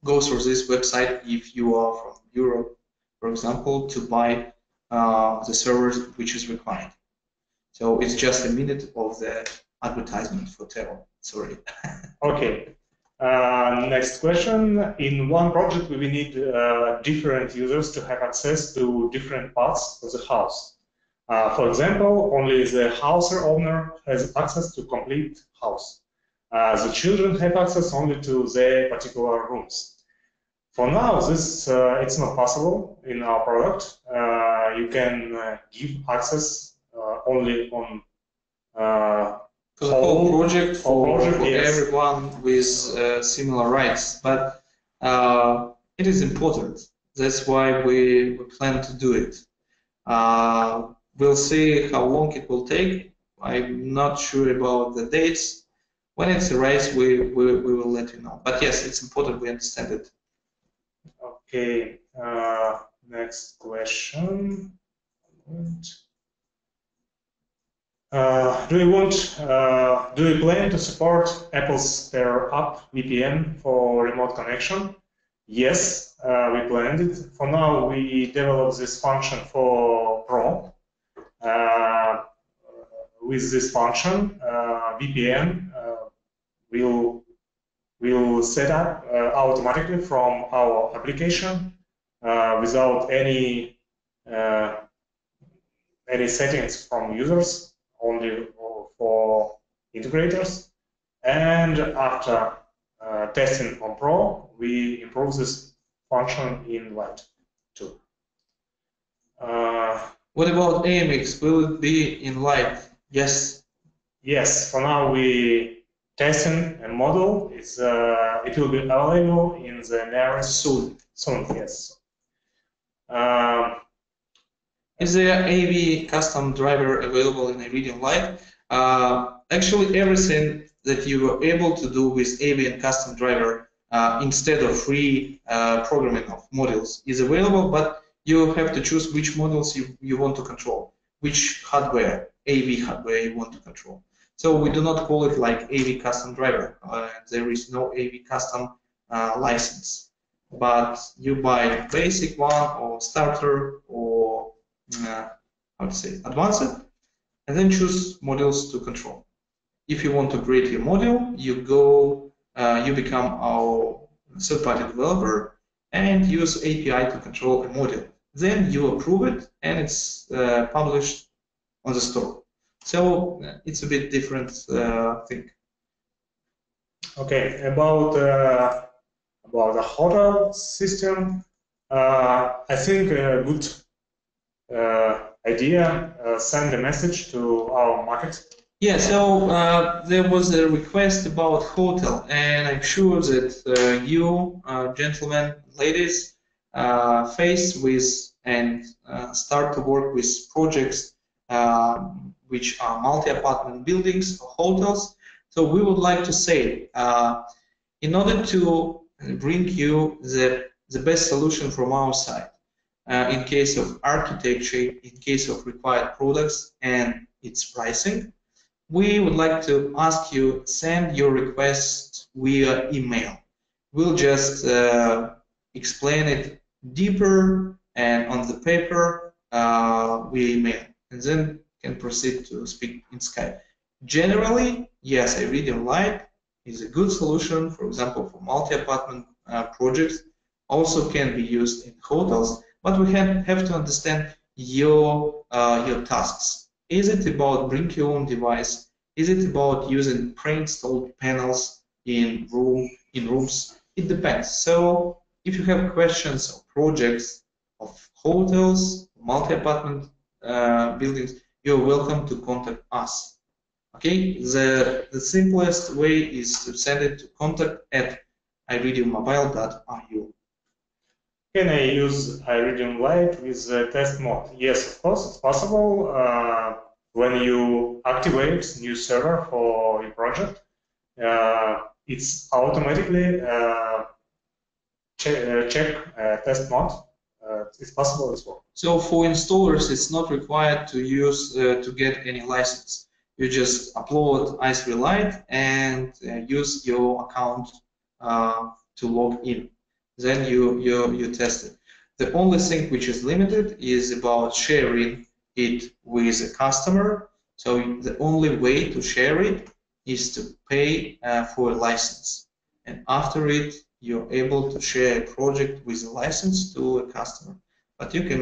go through this website if you are from Europe, for example, to buy the servers which is required. So it's just a minute of the advertisement for Tero. Sorry. Okay. Next question. In one project, we need different users to have access to different parts of the house. For example, only the house owner has access to complete house. The children have access only to their particular rooms. For now, this it's not possible in our product. You can give access only on the whole project for yes. Everyone with similar rights, but it is important. That's why we plan to do it. We'll see how long it will take. I'm not sure about the dates. When it's arrives, we will let you know. But yes, it's important we understand it. Okay. Next question. Do you plan to support Apple's Pair Up VPN for remote connection? Yes, we planned it. For now, we developed this function for Pro. With this function, VPN will set up automatically from our application without any settings from users. Only for integrators, and after testing on Pro, we improve this function in Lite too. What about AMX? Will it be in Lite? Yes. Yes. For now, we testing a model is it will be available in the nearest soon. Yes. Is the AV custom driver available in iRidium Lite? Actually, everything that you were able to do with AV and custom driver instead of free programming of models is available, but you have to choose which models you want to control, which hardware, AV hardware you want to control. So we do not call it like AV custom driver. There is no AV custom license, but you buy basic one or starter or I would say advanced, and then choose modules to control. If you want to create your module, you go, you become our third-party developer and use API to control a module. Then you approve it, and it's published on the store. So it's a bit different thing. Okay, about the HODL system, I think a good idea send a message to our market. Yeah, so there was a request about hotel, and I'm sure that you, gentlemen, ladies, face with and start to work with projects which are multi-apartment buildings or hotels. So we would like to say, in order to bring you the best solution from our side, in case of architecture, in case of required products and its pricing, we would like to ask you send your request via email. We'll just explain it deeper and on the paper via email, and then can proceed to speak in Skype. Generally, yes, iRidium Lite is a good solution, for example, for multi-apartment projects, also can be used in hotels, but we have to understand your tasks. Is it about bring your own device? Is it about using pre-installed panels in rooms? It depends. So if you have questions or projects of hotels, multi-apartment buildings, you're welcome to contact us. Okay, the simplest way is to send it to contact@iridiummobile.ru. Can I use iRidium Lite with test mode? Yes, of course, it's possible. When you activate new server for your project, it's automatically check test mode. It's possible as well. So for installers, it's not required to use to get any license. You just upload i3 Lite and use your account to log in. Then you test it. The only thing which is limited is about sharing it with a customer. So the only way to share it is to pay for a license. And after it, you're able to share a project with a license to a customer. But you can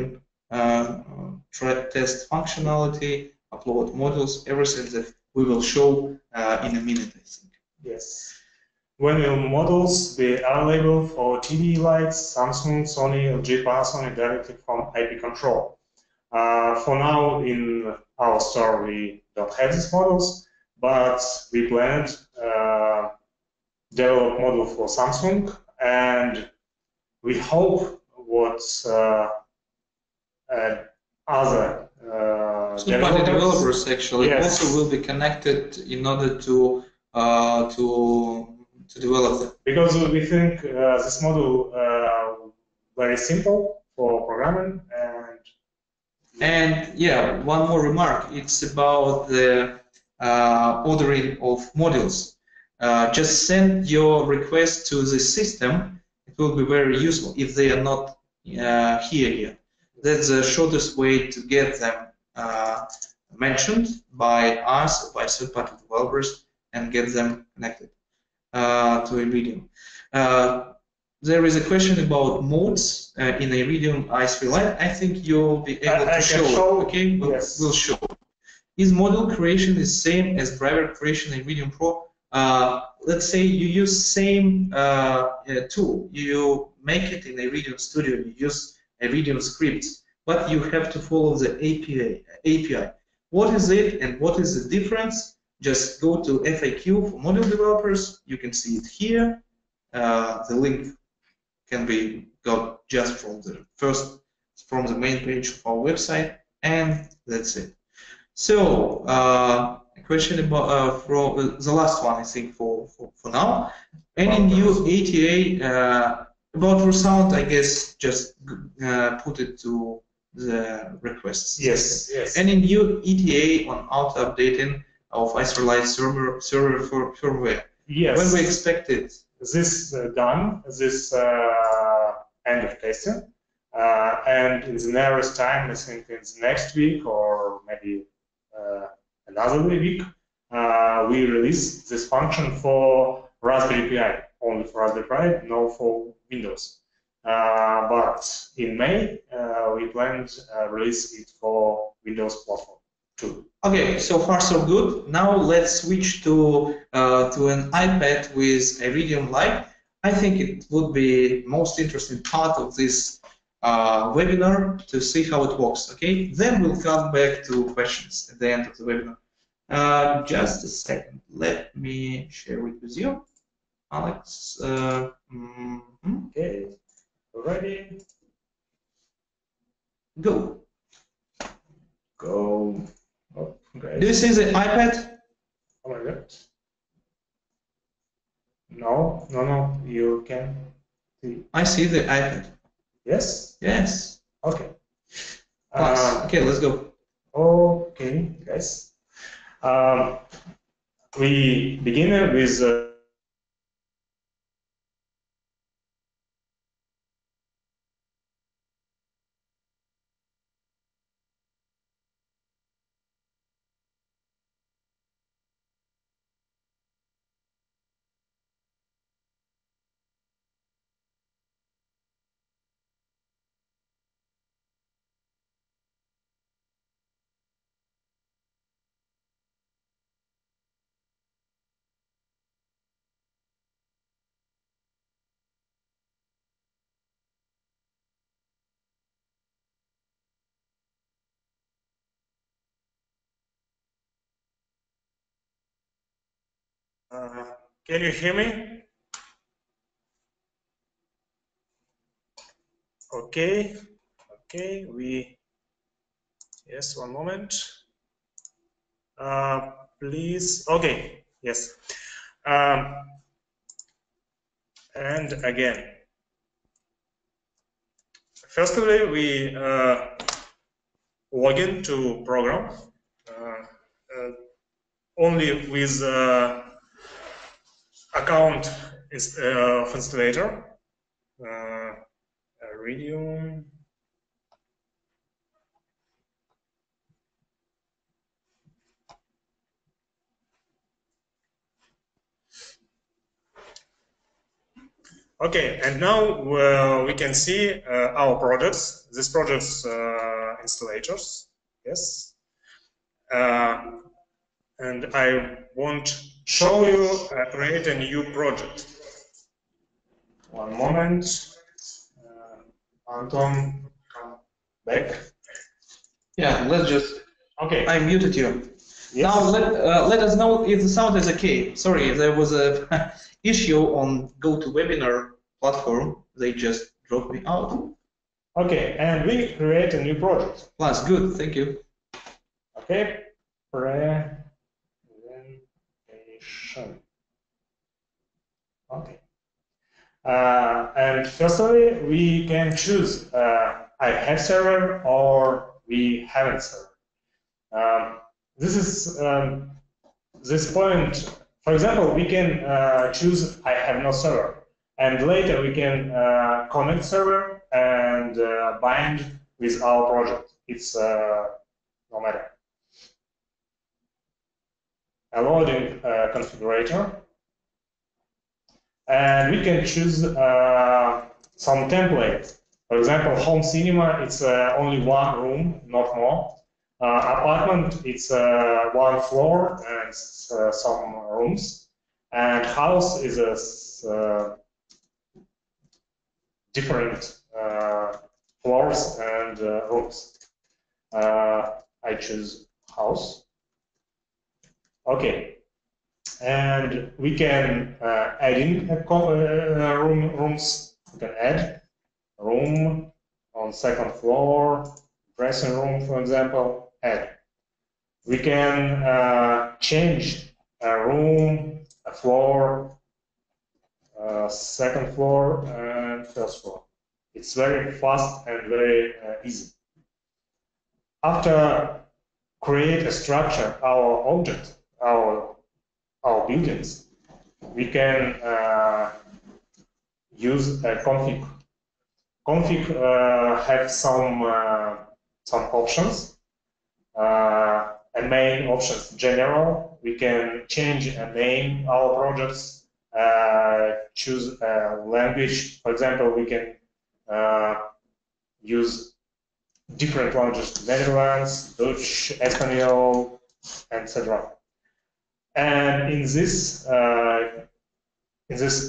test functionality, upload modules, everything that we will show in a minute, I think. Yes. When will models be available for TV lights, Samsung, Sony, LG, Panasonic directly from IP control? For now, in our store, we don't have these models, but we planned develop model for Samsung, and we hope what other developers actually also will be connected in order to develop them. Because we think this model very simple for programming, and yeah, one more remark. It's about the ordering of modules. Just send your request to the system. It will be very useful if they are not here yet. That's the shortest way to get them mentioned by us, by third-party developers, and get them connected to iRidium. There is a question about modes in iRidium i3 Lite. I think you'll be able to show. Okay, yes. We'll show. Is model creation the same as driver creation in iRidium Pro? Let's say you use same tool. You make it in iRidium Studio. You use iRidium Script, but you have to follow the API. What is it, and what is the difference? just go to FAQ for module developers. You can see it here. The link can be got just from the main page of our website, and that's it. So a question about from the last one, I think, for now. Any new ATA about Rosound? I guess just put it to the requests. Yes, yes. Any new ETA on auto updating of iRidium Lite server for firmware? Yes. When we expect it? This done. This end of testing, and in the nearest time, I think in the next week or maybe another week, we release this function for Raspberry Pi, only for Raspberry Pi, no for Windows. But in May, we plan to release it for Windows platform too. Okay, so far so good. Now let's switch to an iPad with iRidium Lite. I think it would be most interesting part of this webinar to see how it works. Okay, then we'll come back to questions at the end of the webinar. Just a second. Let me share it with you, Alex. Okay. Ready? Go. Go. Oh, okay. This is an iPad? Oh my God. No, no, no. You can see. I see the iPad. Yes? Yes. Okay. Okay, let's go. Okay, guys. We begin with can you hear me? Okay, okay, we, yes, one moment, please, okay, yes, and again, first of all, we log in to program, only with account is of installer, iRidium. Okay, and now we can see our products. These products installators, yes. And I want show you create a new project. One moment, Anton, come back. Yeah, let's just. Okay. I muted you. Yes. Now let us know if the sound is okay. Sorry, there was a issue on GoToWebinar platform. They just dropped me out. Okay, and we create a new project. That's good. Thank you. Okay. Okay. And firstly, we can choose I have server or we haven't server. This is this point. For example, we can choose I have no server, and later we can connect server and bind with our project. It's no matter. A loading configurator, and we can choose some template. For example, home cinema, it's only one room, not more. Apartment, it's one floor and some rooms. And house is a different floors and rooms. I choose house. Okay. And we can add in rooms. We can add room on second floor, dressing room, for example. Add. We can change a room, a floor, second floor, and first floor. It's very fast and very easy. After create a structure, our object, our buildings, we can use a config. Config have some options. And main options general. We can change and name our projects. Choose a language. For example, we can use different languages: Netherlands, Dutch, Espanol, etc. And in this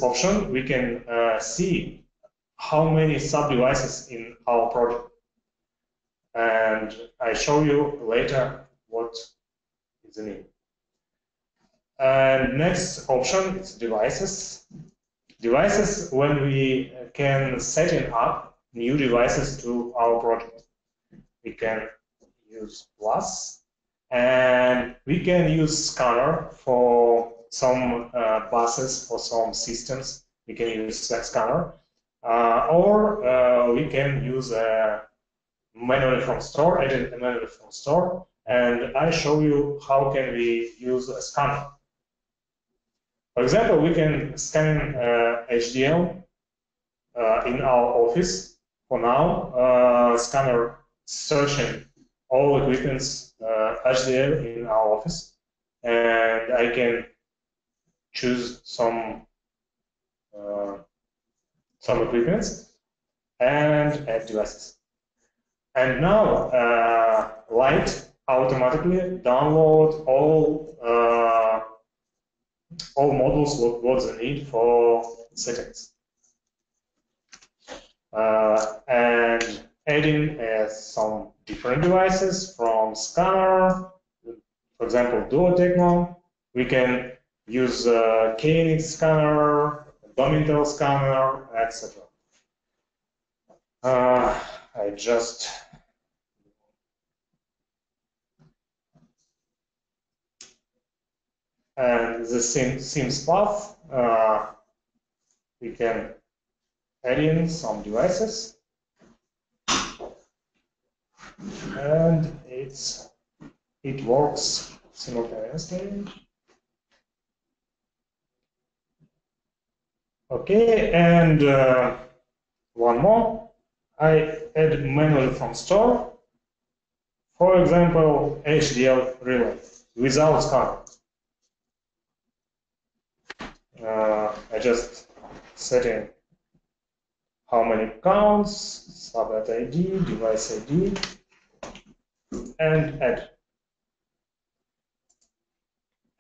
option, we can see how many sub-devices in our project. And I show you later what is the name. And next option is devices. Devices, when we can set in up new devices to our project. We can use plus, and we can use scanner for some buses, for some systems. We can use that scanner, or we can use a manual from store, edit a manual from store, and I show you how can we use a scanner. For example, we can scan HDL in our office. For now, scanner searching all equipments HDL in our office, and I can choose some equipments and add devices. And now Lite automatically download all modules what they need for settings, and adding some different devices from scanner, for example Duotecno. We can use KNX scanner, Domintell scanner, etc. I just and the same path, we can add in some devices, and it works simultaneously. Okay, and one more. I add manually from store, for example, HDL relay without scanner. I just set in how many counts, subnet ID, device ID, and add.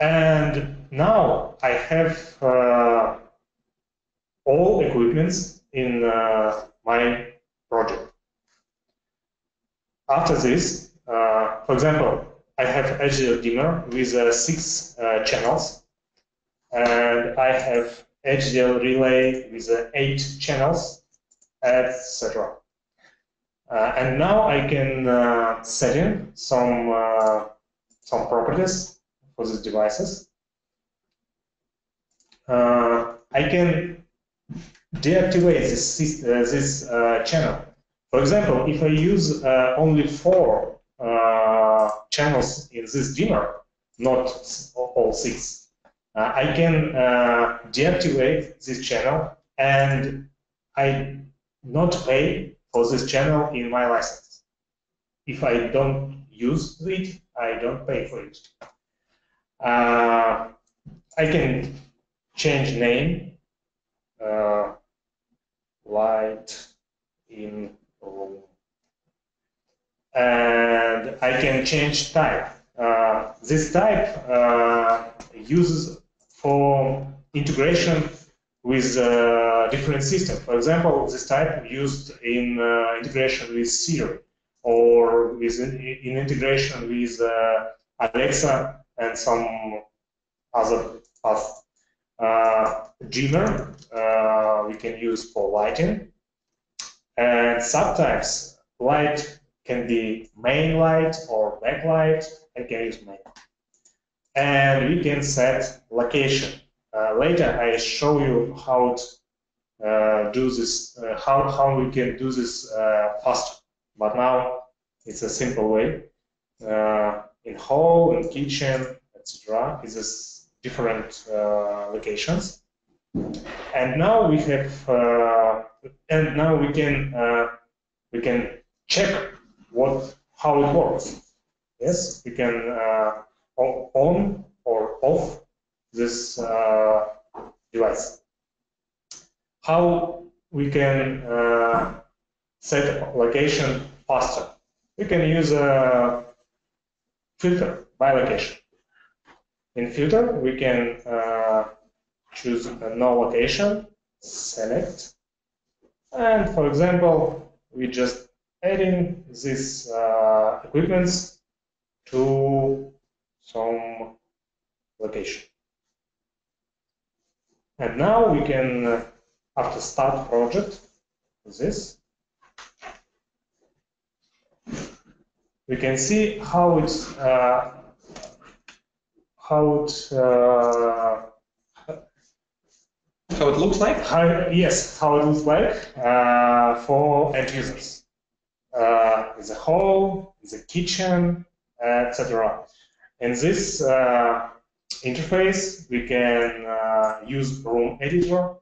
And now I have all equipments in my project. After this, for example, I have HDL dimmer with 6 channels. And I have HDL relay with 8 channels, etc. And now I can set in some properties for these devices. I can deactivate this channel. For example, if I use only 4 channels in this dimmer, not all 6. I can deactivate this channel, and I not pay for this channel in my license. If I don't use it, I don't pay for it. I can change name, light in room, and I can change type. This type uses for integration with different systems. For example, this type used in integration with Siri, or in integration with Alexa and some other path. Dimmer we can use for lighting, and sometimes light can be main light or backlight. I can use main, and we can set location. Later I show you how to do this, how we can do this faster. But now it's a simple way in hall, in kitchen, etc. This is different locations, and now we have and now we can check what how it works. Yes, we can on or off this device. How we can set location faster? We can use a filter by location. In filter, we can choose no location, select, and for example, we just adding these equipments to some location. And now we can, after start project, this, we can see how it's how it looks like? Yes, how it looks like for end users. The hall, the kitchen, etc. In this interface, we can use room editor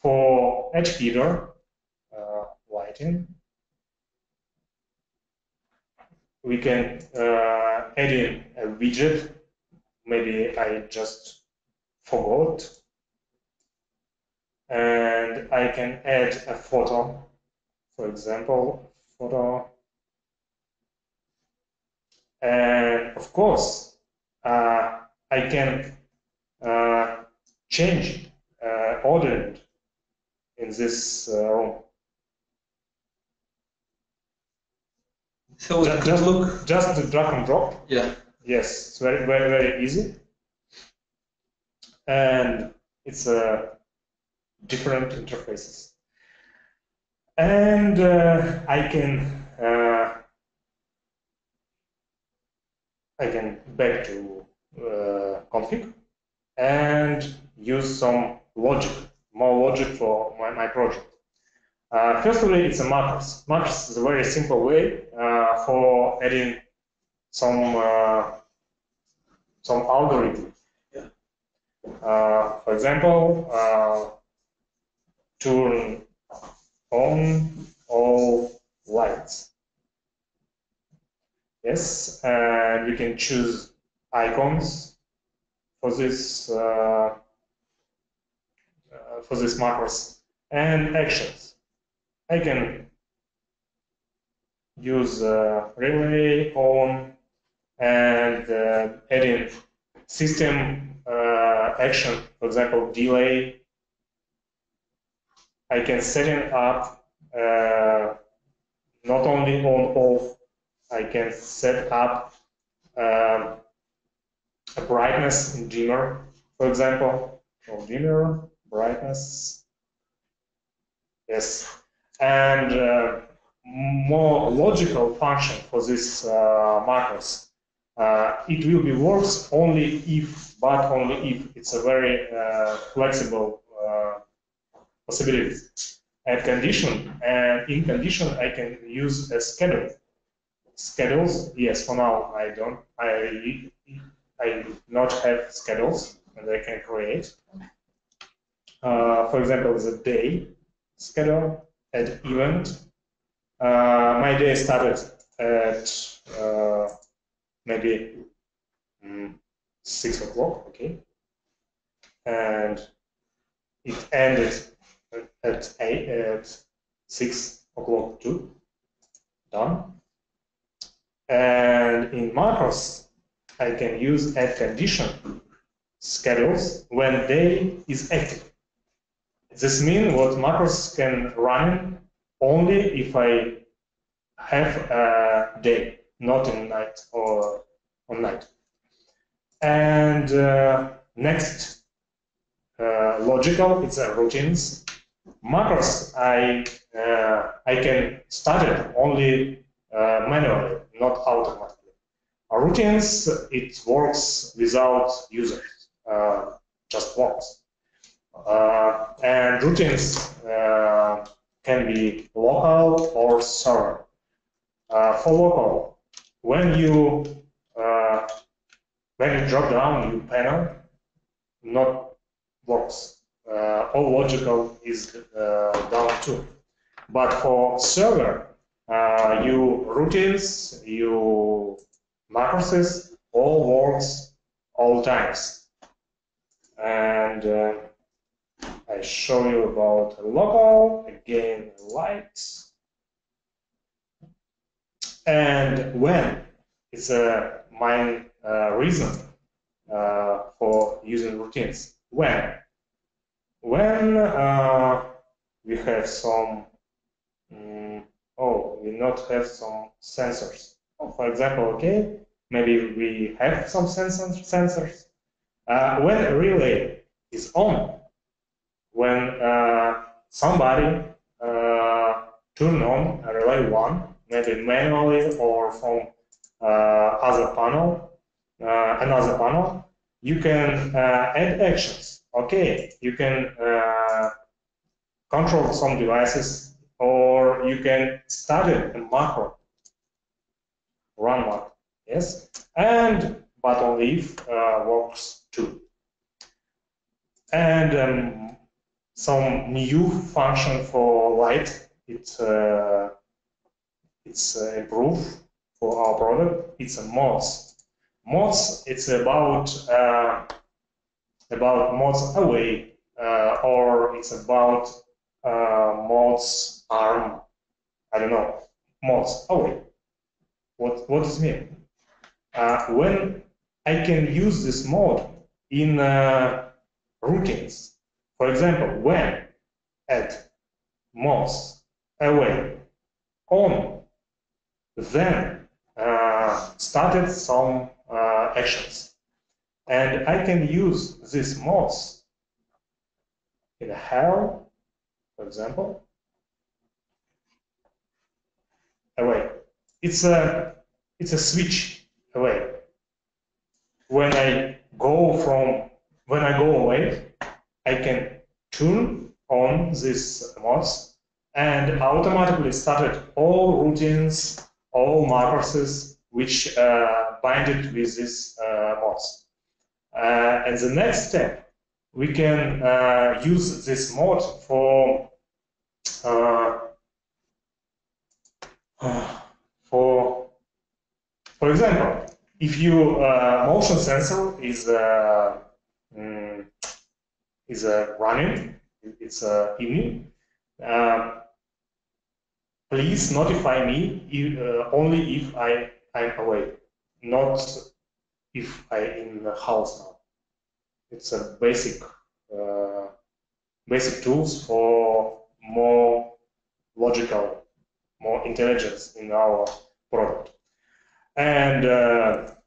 for edge header, lighting. We can add in a widget. Maybe I just forgot, and I can add a photo, for example, photo, and of course I can change order in this room. So it could look just drag and drop. Yeah. Yes, it's very, very, very easy, and it's different interfaces. And I can back to config and use some logic, more logic for my project. Firstly, it's a markers. Markers is a very simple way for adding some algorithm. Yeah. For example, turn on all lights. Yes, and we can choose icons for this markers and actions. I can use relay on and add in system action, for example, delay. I can set it up not only on off, I can set up a brightness in dimmer, for example, or dimmer, brightness. Yes, and more logical function for these markers. It will be works only if, but only if. It's a very flexible possibility. At condition, and in condition, I can use a schedule. Schedules, yes. For now, I don't. I not have schedules, and I can create. For example, the day schedule at event. My day started at maybe 6 o'clock, okay, and it ended at 6 o'clock too. Done. And in markers, I can use a condition schedules when day is active. This means what markers can run only if I have a day, not in night or on night. And next logical, it's routines. Macros, I can start it only manually, not automatically. Routines, it works without users, just works. And routines can be local or server. For local, when you drop down your panel, not works. All logical is down too. But for server, you routines, you macros, all works all times. And I show you about local, again lights. And when is my reason for using routines. When we have some, we not have some sensors. For example, okay, maybe we have some sensors. When a relay is on, when somebody turn on relay 1, maybe manually or from another panel, you can add actions. Okay, you can control some devices, or you can start a macro. Run one, yes, and button leave works too. And some new function for light, it's improved for our product. It's a modes. Modes, it's about modes away, or it's about modes arm. I don't know, modes away. What does it mean? When I can use this mode in routines, for example, when at mouse away on, then started some actions, and I can use this mouse in hell, for example, away. It's a switch away. When I go away, I can turn on this mods and automatically started all routines, all macros which binded with this mods. And the next step, we can use this mod for example, if your motion sensor is running, it's evening, please notify me if, only if I'm away, not if I'm in the house now. It's a basic tools for more logical, more intelligence in our product. And at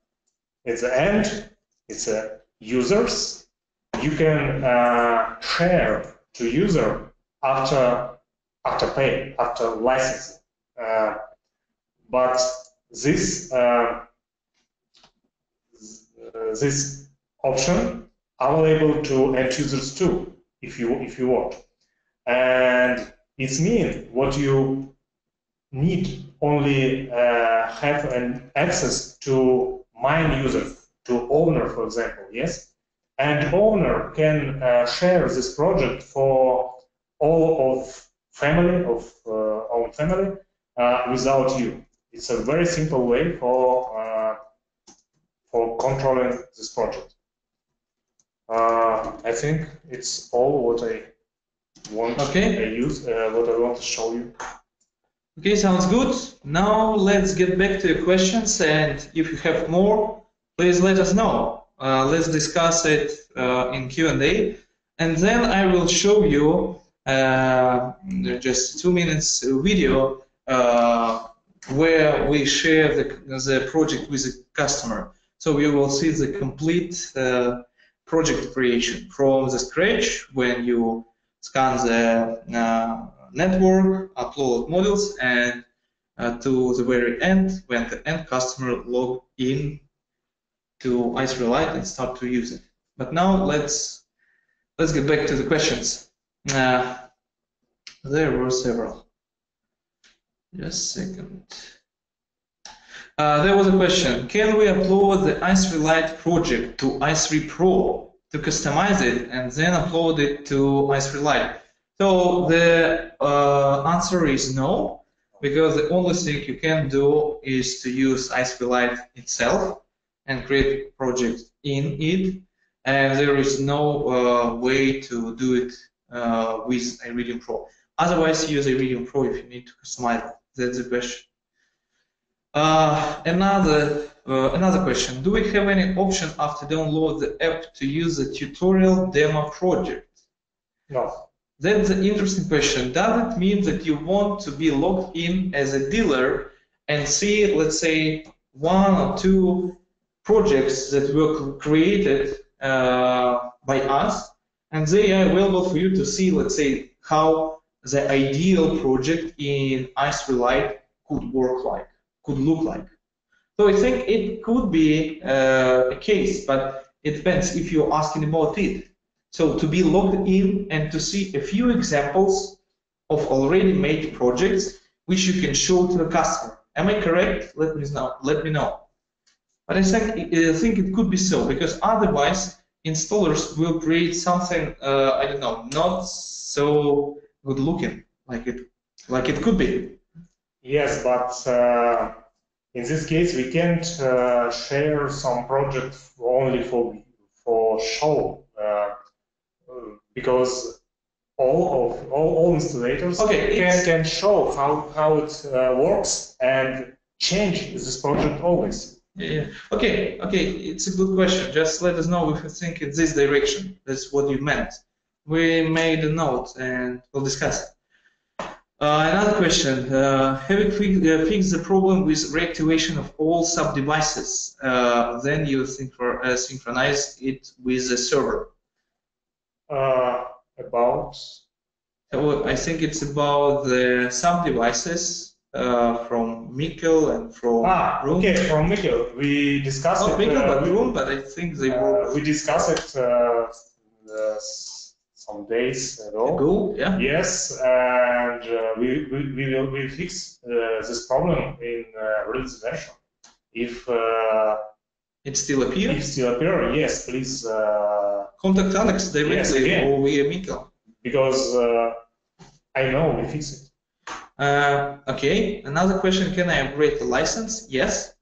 the end, it's users. You can share to user after pay, after license. But this option available to end users too, if you want. And it means what you need only have an access to mine user, to owner, for example, yes? And owner can share this project for all of family, without you. It's a very simple way for controlling this project. I think it's all what I want what I want to show you. Okay, sounds good. Now let's get back to your questions, and if you have more, please let us know. Let's discuss it in Q&A, and then I will show you just 2 minutes video where we share the project with the customer. So you will see the complete project creation from the scratch when you scan the network, upload models, and to the very end when the end customer log in to i3 Lite and start to use it. But now let's get back to the questions. There were several. Just a second. There was a question. Can we upload the i3 Lite project to i3 Pro to customize it and then upload it to i3 Lite? So the answer is no, because the only thing you can do is to use i3 Lite itself and create a project in it, and there is no way to do it with iRidium Pro. Otherwise, use iRidium Pro if you need to customize it. That's the question. Another question. Do we have any option after download the app to use the tutorial demo project? No. That's an interesting question. Does it mean that you want to be logged in as a dealer and see, let's say, one or two projects that were created by us, and they are available for you to see, let's say, how the ideal project in i3 Lite could work like, could look like. So I think it could be a case, but it depends if you're asking about it. So to be logged in and to see a few examples of already made projects which you can show to the customer. Am I correct? Let me know. But I think it could be so, because otherwise installers will create something I don't know, not so good looking like it could be. Yes, but in this case we can't share some projects only for show, because all installers can show how it works and change this project always. Yeah. Okay, it's a good question. Just let us know if you think in this direction. That's what you meant. We made a note and we'll discuss it. Another question. Have you fixed the problem with reactivation of all sub-devices? Then you synchronize it with the server. About? So I think it's about the sub-devices. From Mikkel and from Room. Okay, from Mikkel. We discussed it. Not Mikkel, but Room, but I think they were. We discussed it some days ago. Yeah. Yes, and we will fix this problem in release version. If it still appears? It still appears, yes, please. Contact Alex directly or via Mikkel. Because I know we fix it. Okay, another question, can I upgrade the license? Yes,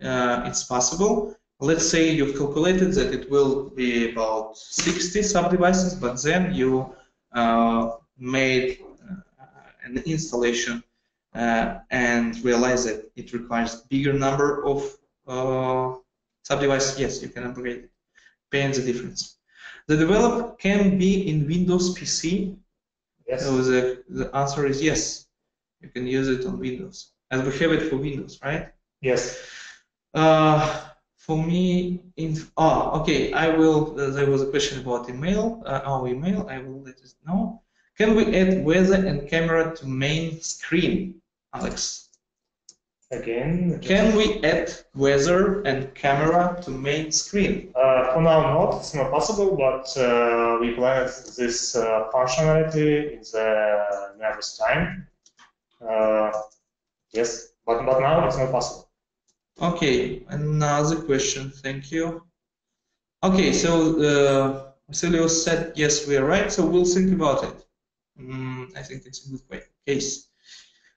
it's possible. Let's say you've calculated that it will be about 60 sub-devices, but then you made an installation and realized that it requires bigger number of sub-devices. Yes, you can upgrade it, paying the difference. The develop can be in Windows PC? Yes. So the answer is yes. You can use it on Windows, as we have it for Windows, right? Yes. For me, I will. There was a question about email. Our email. I will let us know. Can we add weather and camera to main screen, Alex? Again. Can we add weather and camera to main screen? For now, not. It's not possible. But we plan this functionality in the nearest time. Yes, but now it's not possible. Okay, another question. Thank you. Okay, so Vasilios said yes, we are right. So we'll think about it. I think it's a good case.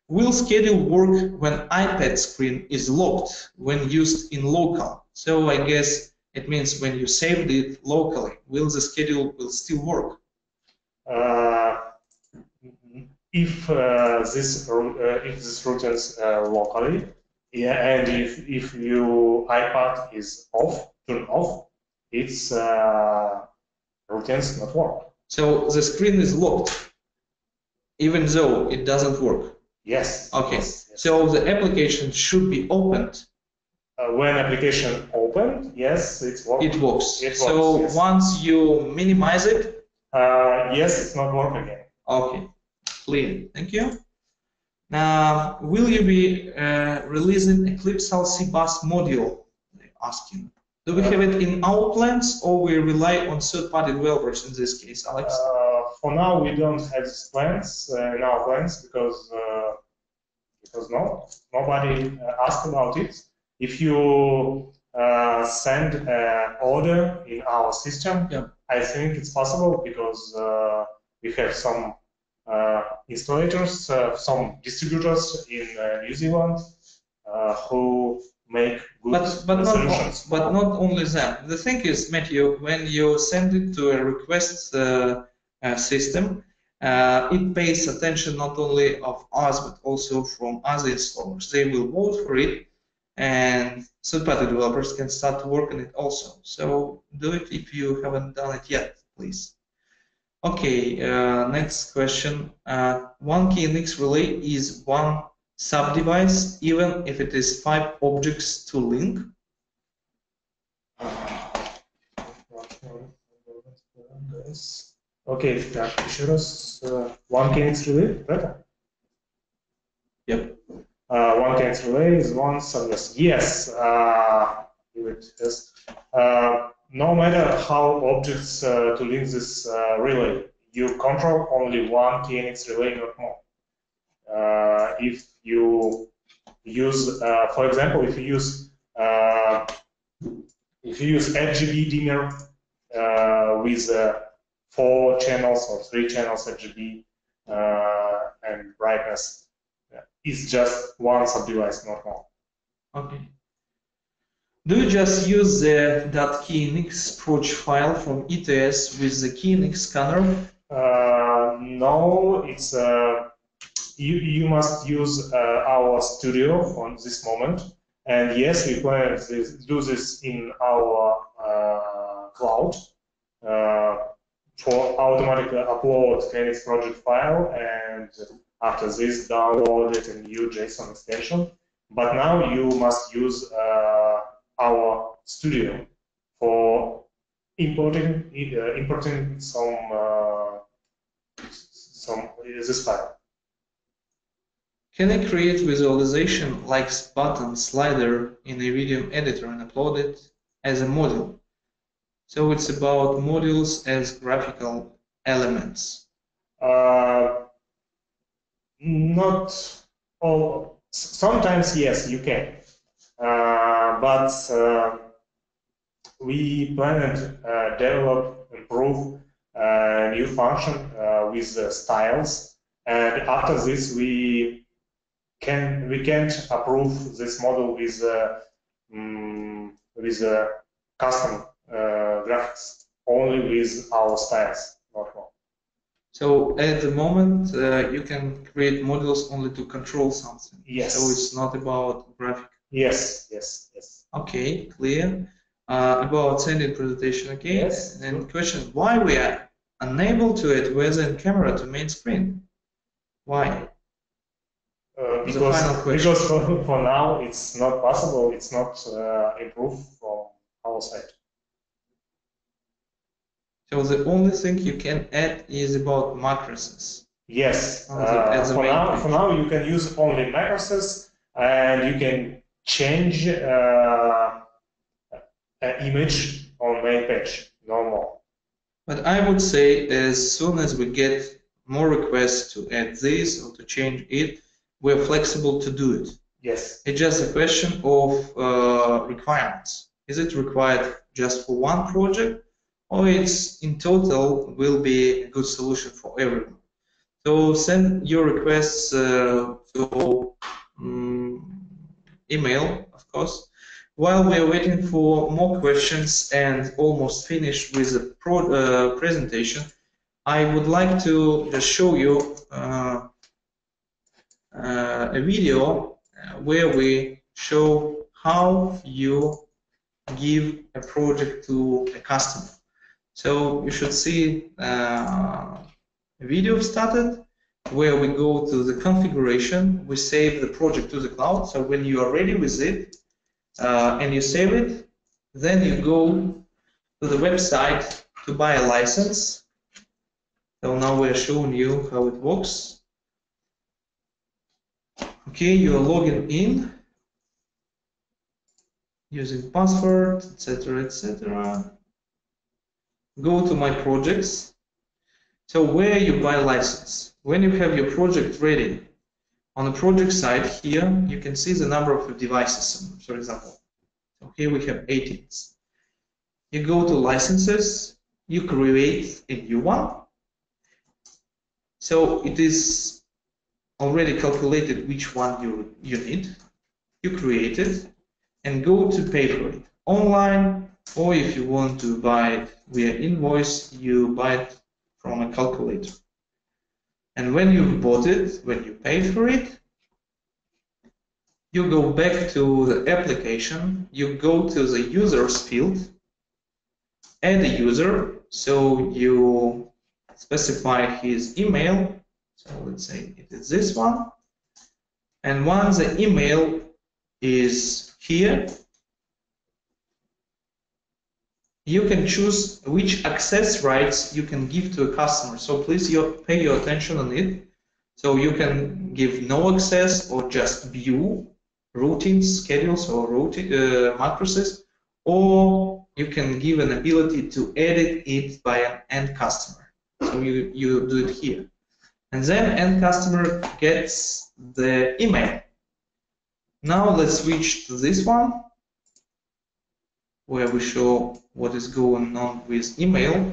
Will schedule work when iPad screen is locked when used in local? So I guess it means when you saved it locally, will the schedule still work? If this routines locally, and if your iPad is off, turned off, its routines not work. So the screen is locked, even though it doesn't work. Yes. Okay. Yes. So the application should be opened, when application opened, yes, it's working. It works. It works. So yes. Once you minimize it, yes, it's not working again. Okay, clear. Thank you. Now, will you be releasing Eclipse LC bus module? Asking. Do we have it in our plans, or we rely on third-party developers in this case, Alex? For now, we don't have plans in our plans because nobody asked about it. If you send an order in our system, yeah. I think it's possible because we have some installators, some distributors in New Zealand who make good solutions. But not only that. The thing is, Matthew, when you send it to a request system, it pays attention not only of us but also from other installers. They will vote for it, and third-party developers can start working it also. So do it if you haven't done it yet, please. Okay, next question. One KNX relay is one sub-device, even if it is 5 objects to link? Okay, one KNX relay, right? Yep. One KNX relay is one sub-device. Yes. No matter how objects to link this relay, you control only one KNX relay, not more. If you use, for example, if you use RGB dimmer with 4 channels or 3 channels RGB and brightness, it's just one sub-device, not more. Okay. Do you just use the .knx approach file from ETS with the knx scanner? No, it's you must use our studio on this moment, and yes, we plan to do this in our cloud for automatically upload knx project file, and after this download it in new JSON extension. But now you must use our studio for importing this file. Can I create visualization like button slider in iRidium editor and upload it as a module? So it's about modules as graphical elements. Not all. Sometimes yes, you can. But we plan to develop, improve a new function with styles, and after this we can't approve this model with custom graphics, only with our styles, not more. So at the moment you can create modules only to control something. Yes. So it's not about graphic. Yes, yes, yes. Okay, clear. About sending presentation again. Yes. And question: why we are unable to add weather and camera to main screen? Why? Because for now it's not possible. It's not improved from our side. So the only thing you can add is about macroses. Yes. For now you can use only macroses, and you can change an image on main page, no more. But I would say as soon as we get more requests to add this or to change it, we're flexible to do it. Yes. It's just a question of requirements. Is it required just for one project, or it's in total will be a good solution for everyone? So send your requests to email, of course, while we are waiting for more questions and almost finished with the presentation. I would like to just show you a video where we show how you give a project to a customer. So you should see a video started, where we go to the configuration, we save the project to the cloud. So when you are ready with it, and you save it, then you go to the website to buy a license. So now we're showing you how it works. Okay, you are logging in using password, etc., etc. Go to my projects. So where you buy license, when you have your project ready, on the project side here you can see the number of devices, for example. So here we have 18. You go to licenses, you create a new one. So it is already calculated which one you need. You create it and go to pay for it online, or if you want to buy it via invoice, you buy it from a calculator. And when you bought it, when you paid for it, you go back to the application, you go to the users field, add a user, so you specify his email, so let's say it is this one, and once the email is here, you can choose which access rights you can give to a customer. So please pay your attention on it. So you can give no access or just view routines, schedules, or matrices, or you can give an ability to edit it by an end customer. So you do it here. And then end customer gets the email. Now let's switch to this one, where we show what is going on with email.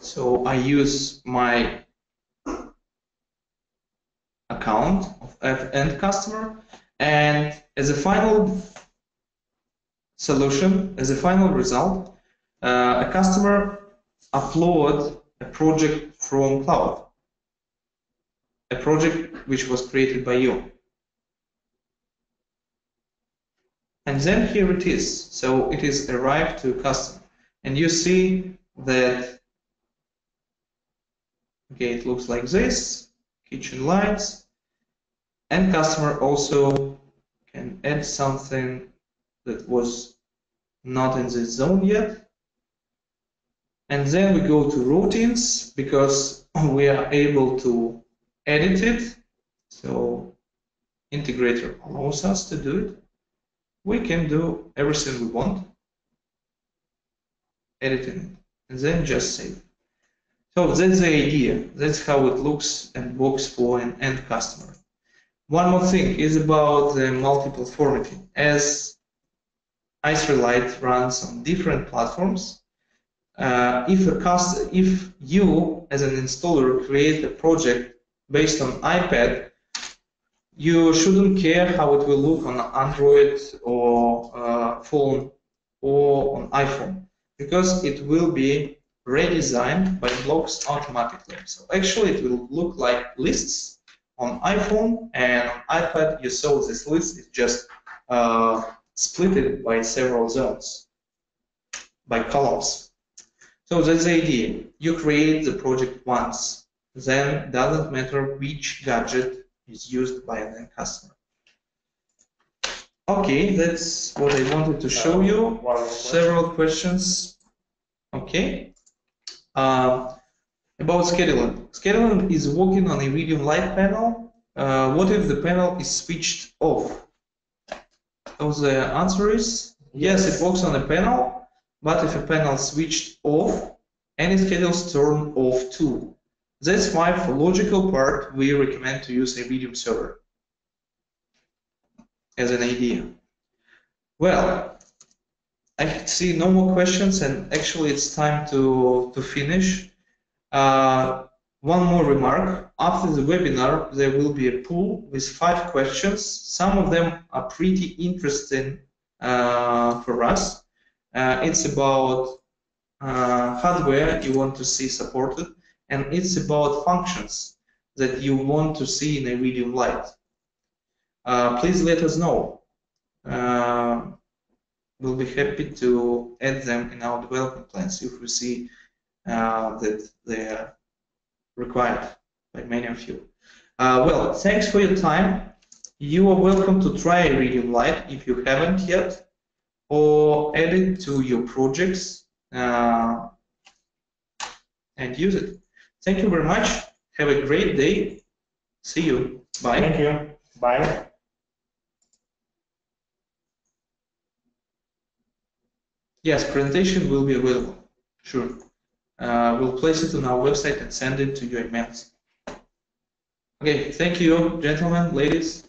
So I use my account of end customer, and as a final solution, as a final result, a customer uploads a project from cloud, a project which was created by you. And then here it is, so it is arrived to a customer, and you see that, okay, it looks like this, kitchen lights, and customer also can add something that was not in this zone yet. And then we go to routines, because we are able to edit it, so integrator allows us to do it. We can do everything we want, editing, and then just save. So that's the idea. That's how it looks and works for an end customer. One more thing is about the multi-platformity. As i3 Lite runs on different platforms, if you as an installer create a project based on iPad, you shouldn't care how it will look on Android or phone or on iPhone, because it will be redesigned by blocks automatically. So actually it will look like lists on iPhone, and on iPad you saw this list is just split by several zones, by columns. So that's the idea. You create the project once, then doesn't matter which gadget is used by an end customer. Okay, that's what I wanted to show you. Several questions. Okay. About scheduling. Scheduling is working on iRidium Lite panel. What if the panel is switched off? So the answer is yes, it works on the panel, but if a panel switched off, any schedules turn off too. That's why, for logical part, we recommend to use iRidium server as an idea. Well, I see no more questions, and actually it's time to finish. One more remark. After the webinar, there will be a pool with 5 questions. Some of them are pretty interesting for us. It's about hardware you want to see supported, and it's about functions that you want to see in iRidium Lite. Please let us know. We'll be happy to add them in our development plans if we see that they are required by many of you. Well, thanks for your time. You are welcome to try iRidium Lite if you haven't yet, or add it to your projects and use it. Thank you very much. Have a great day. See you. Bye. Thank you. Bye. Yes, presentation will be available. Sure. We'll place it on our website and send it to your emails. Okay, thank you, gentlemen, ladies.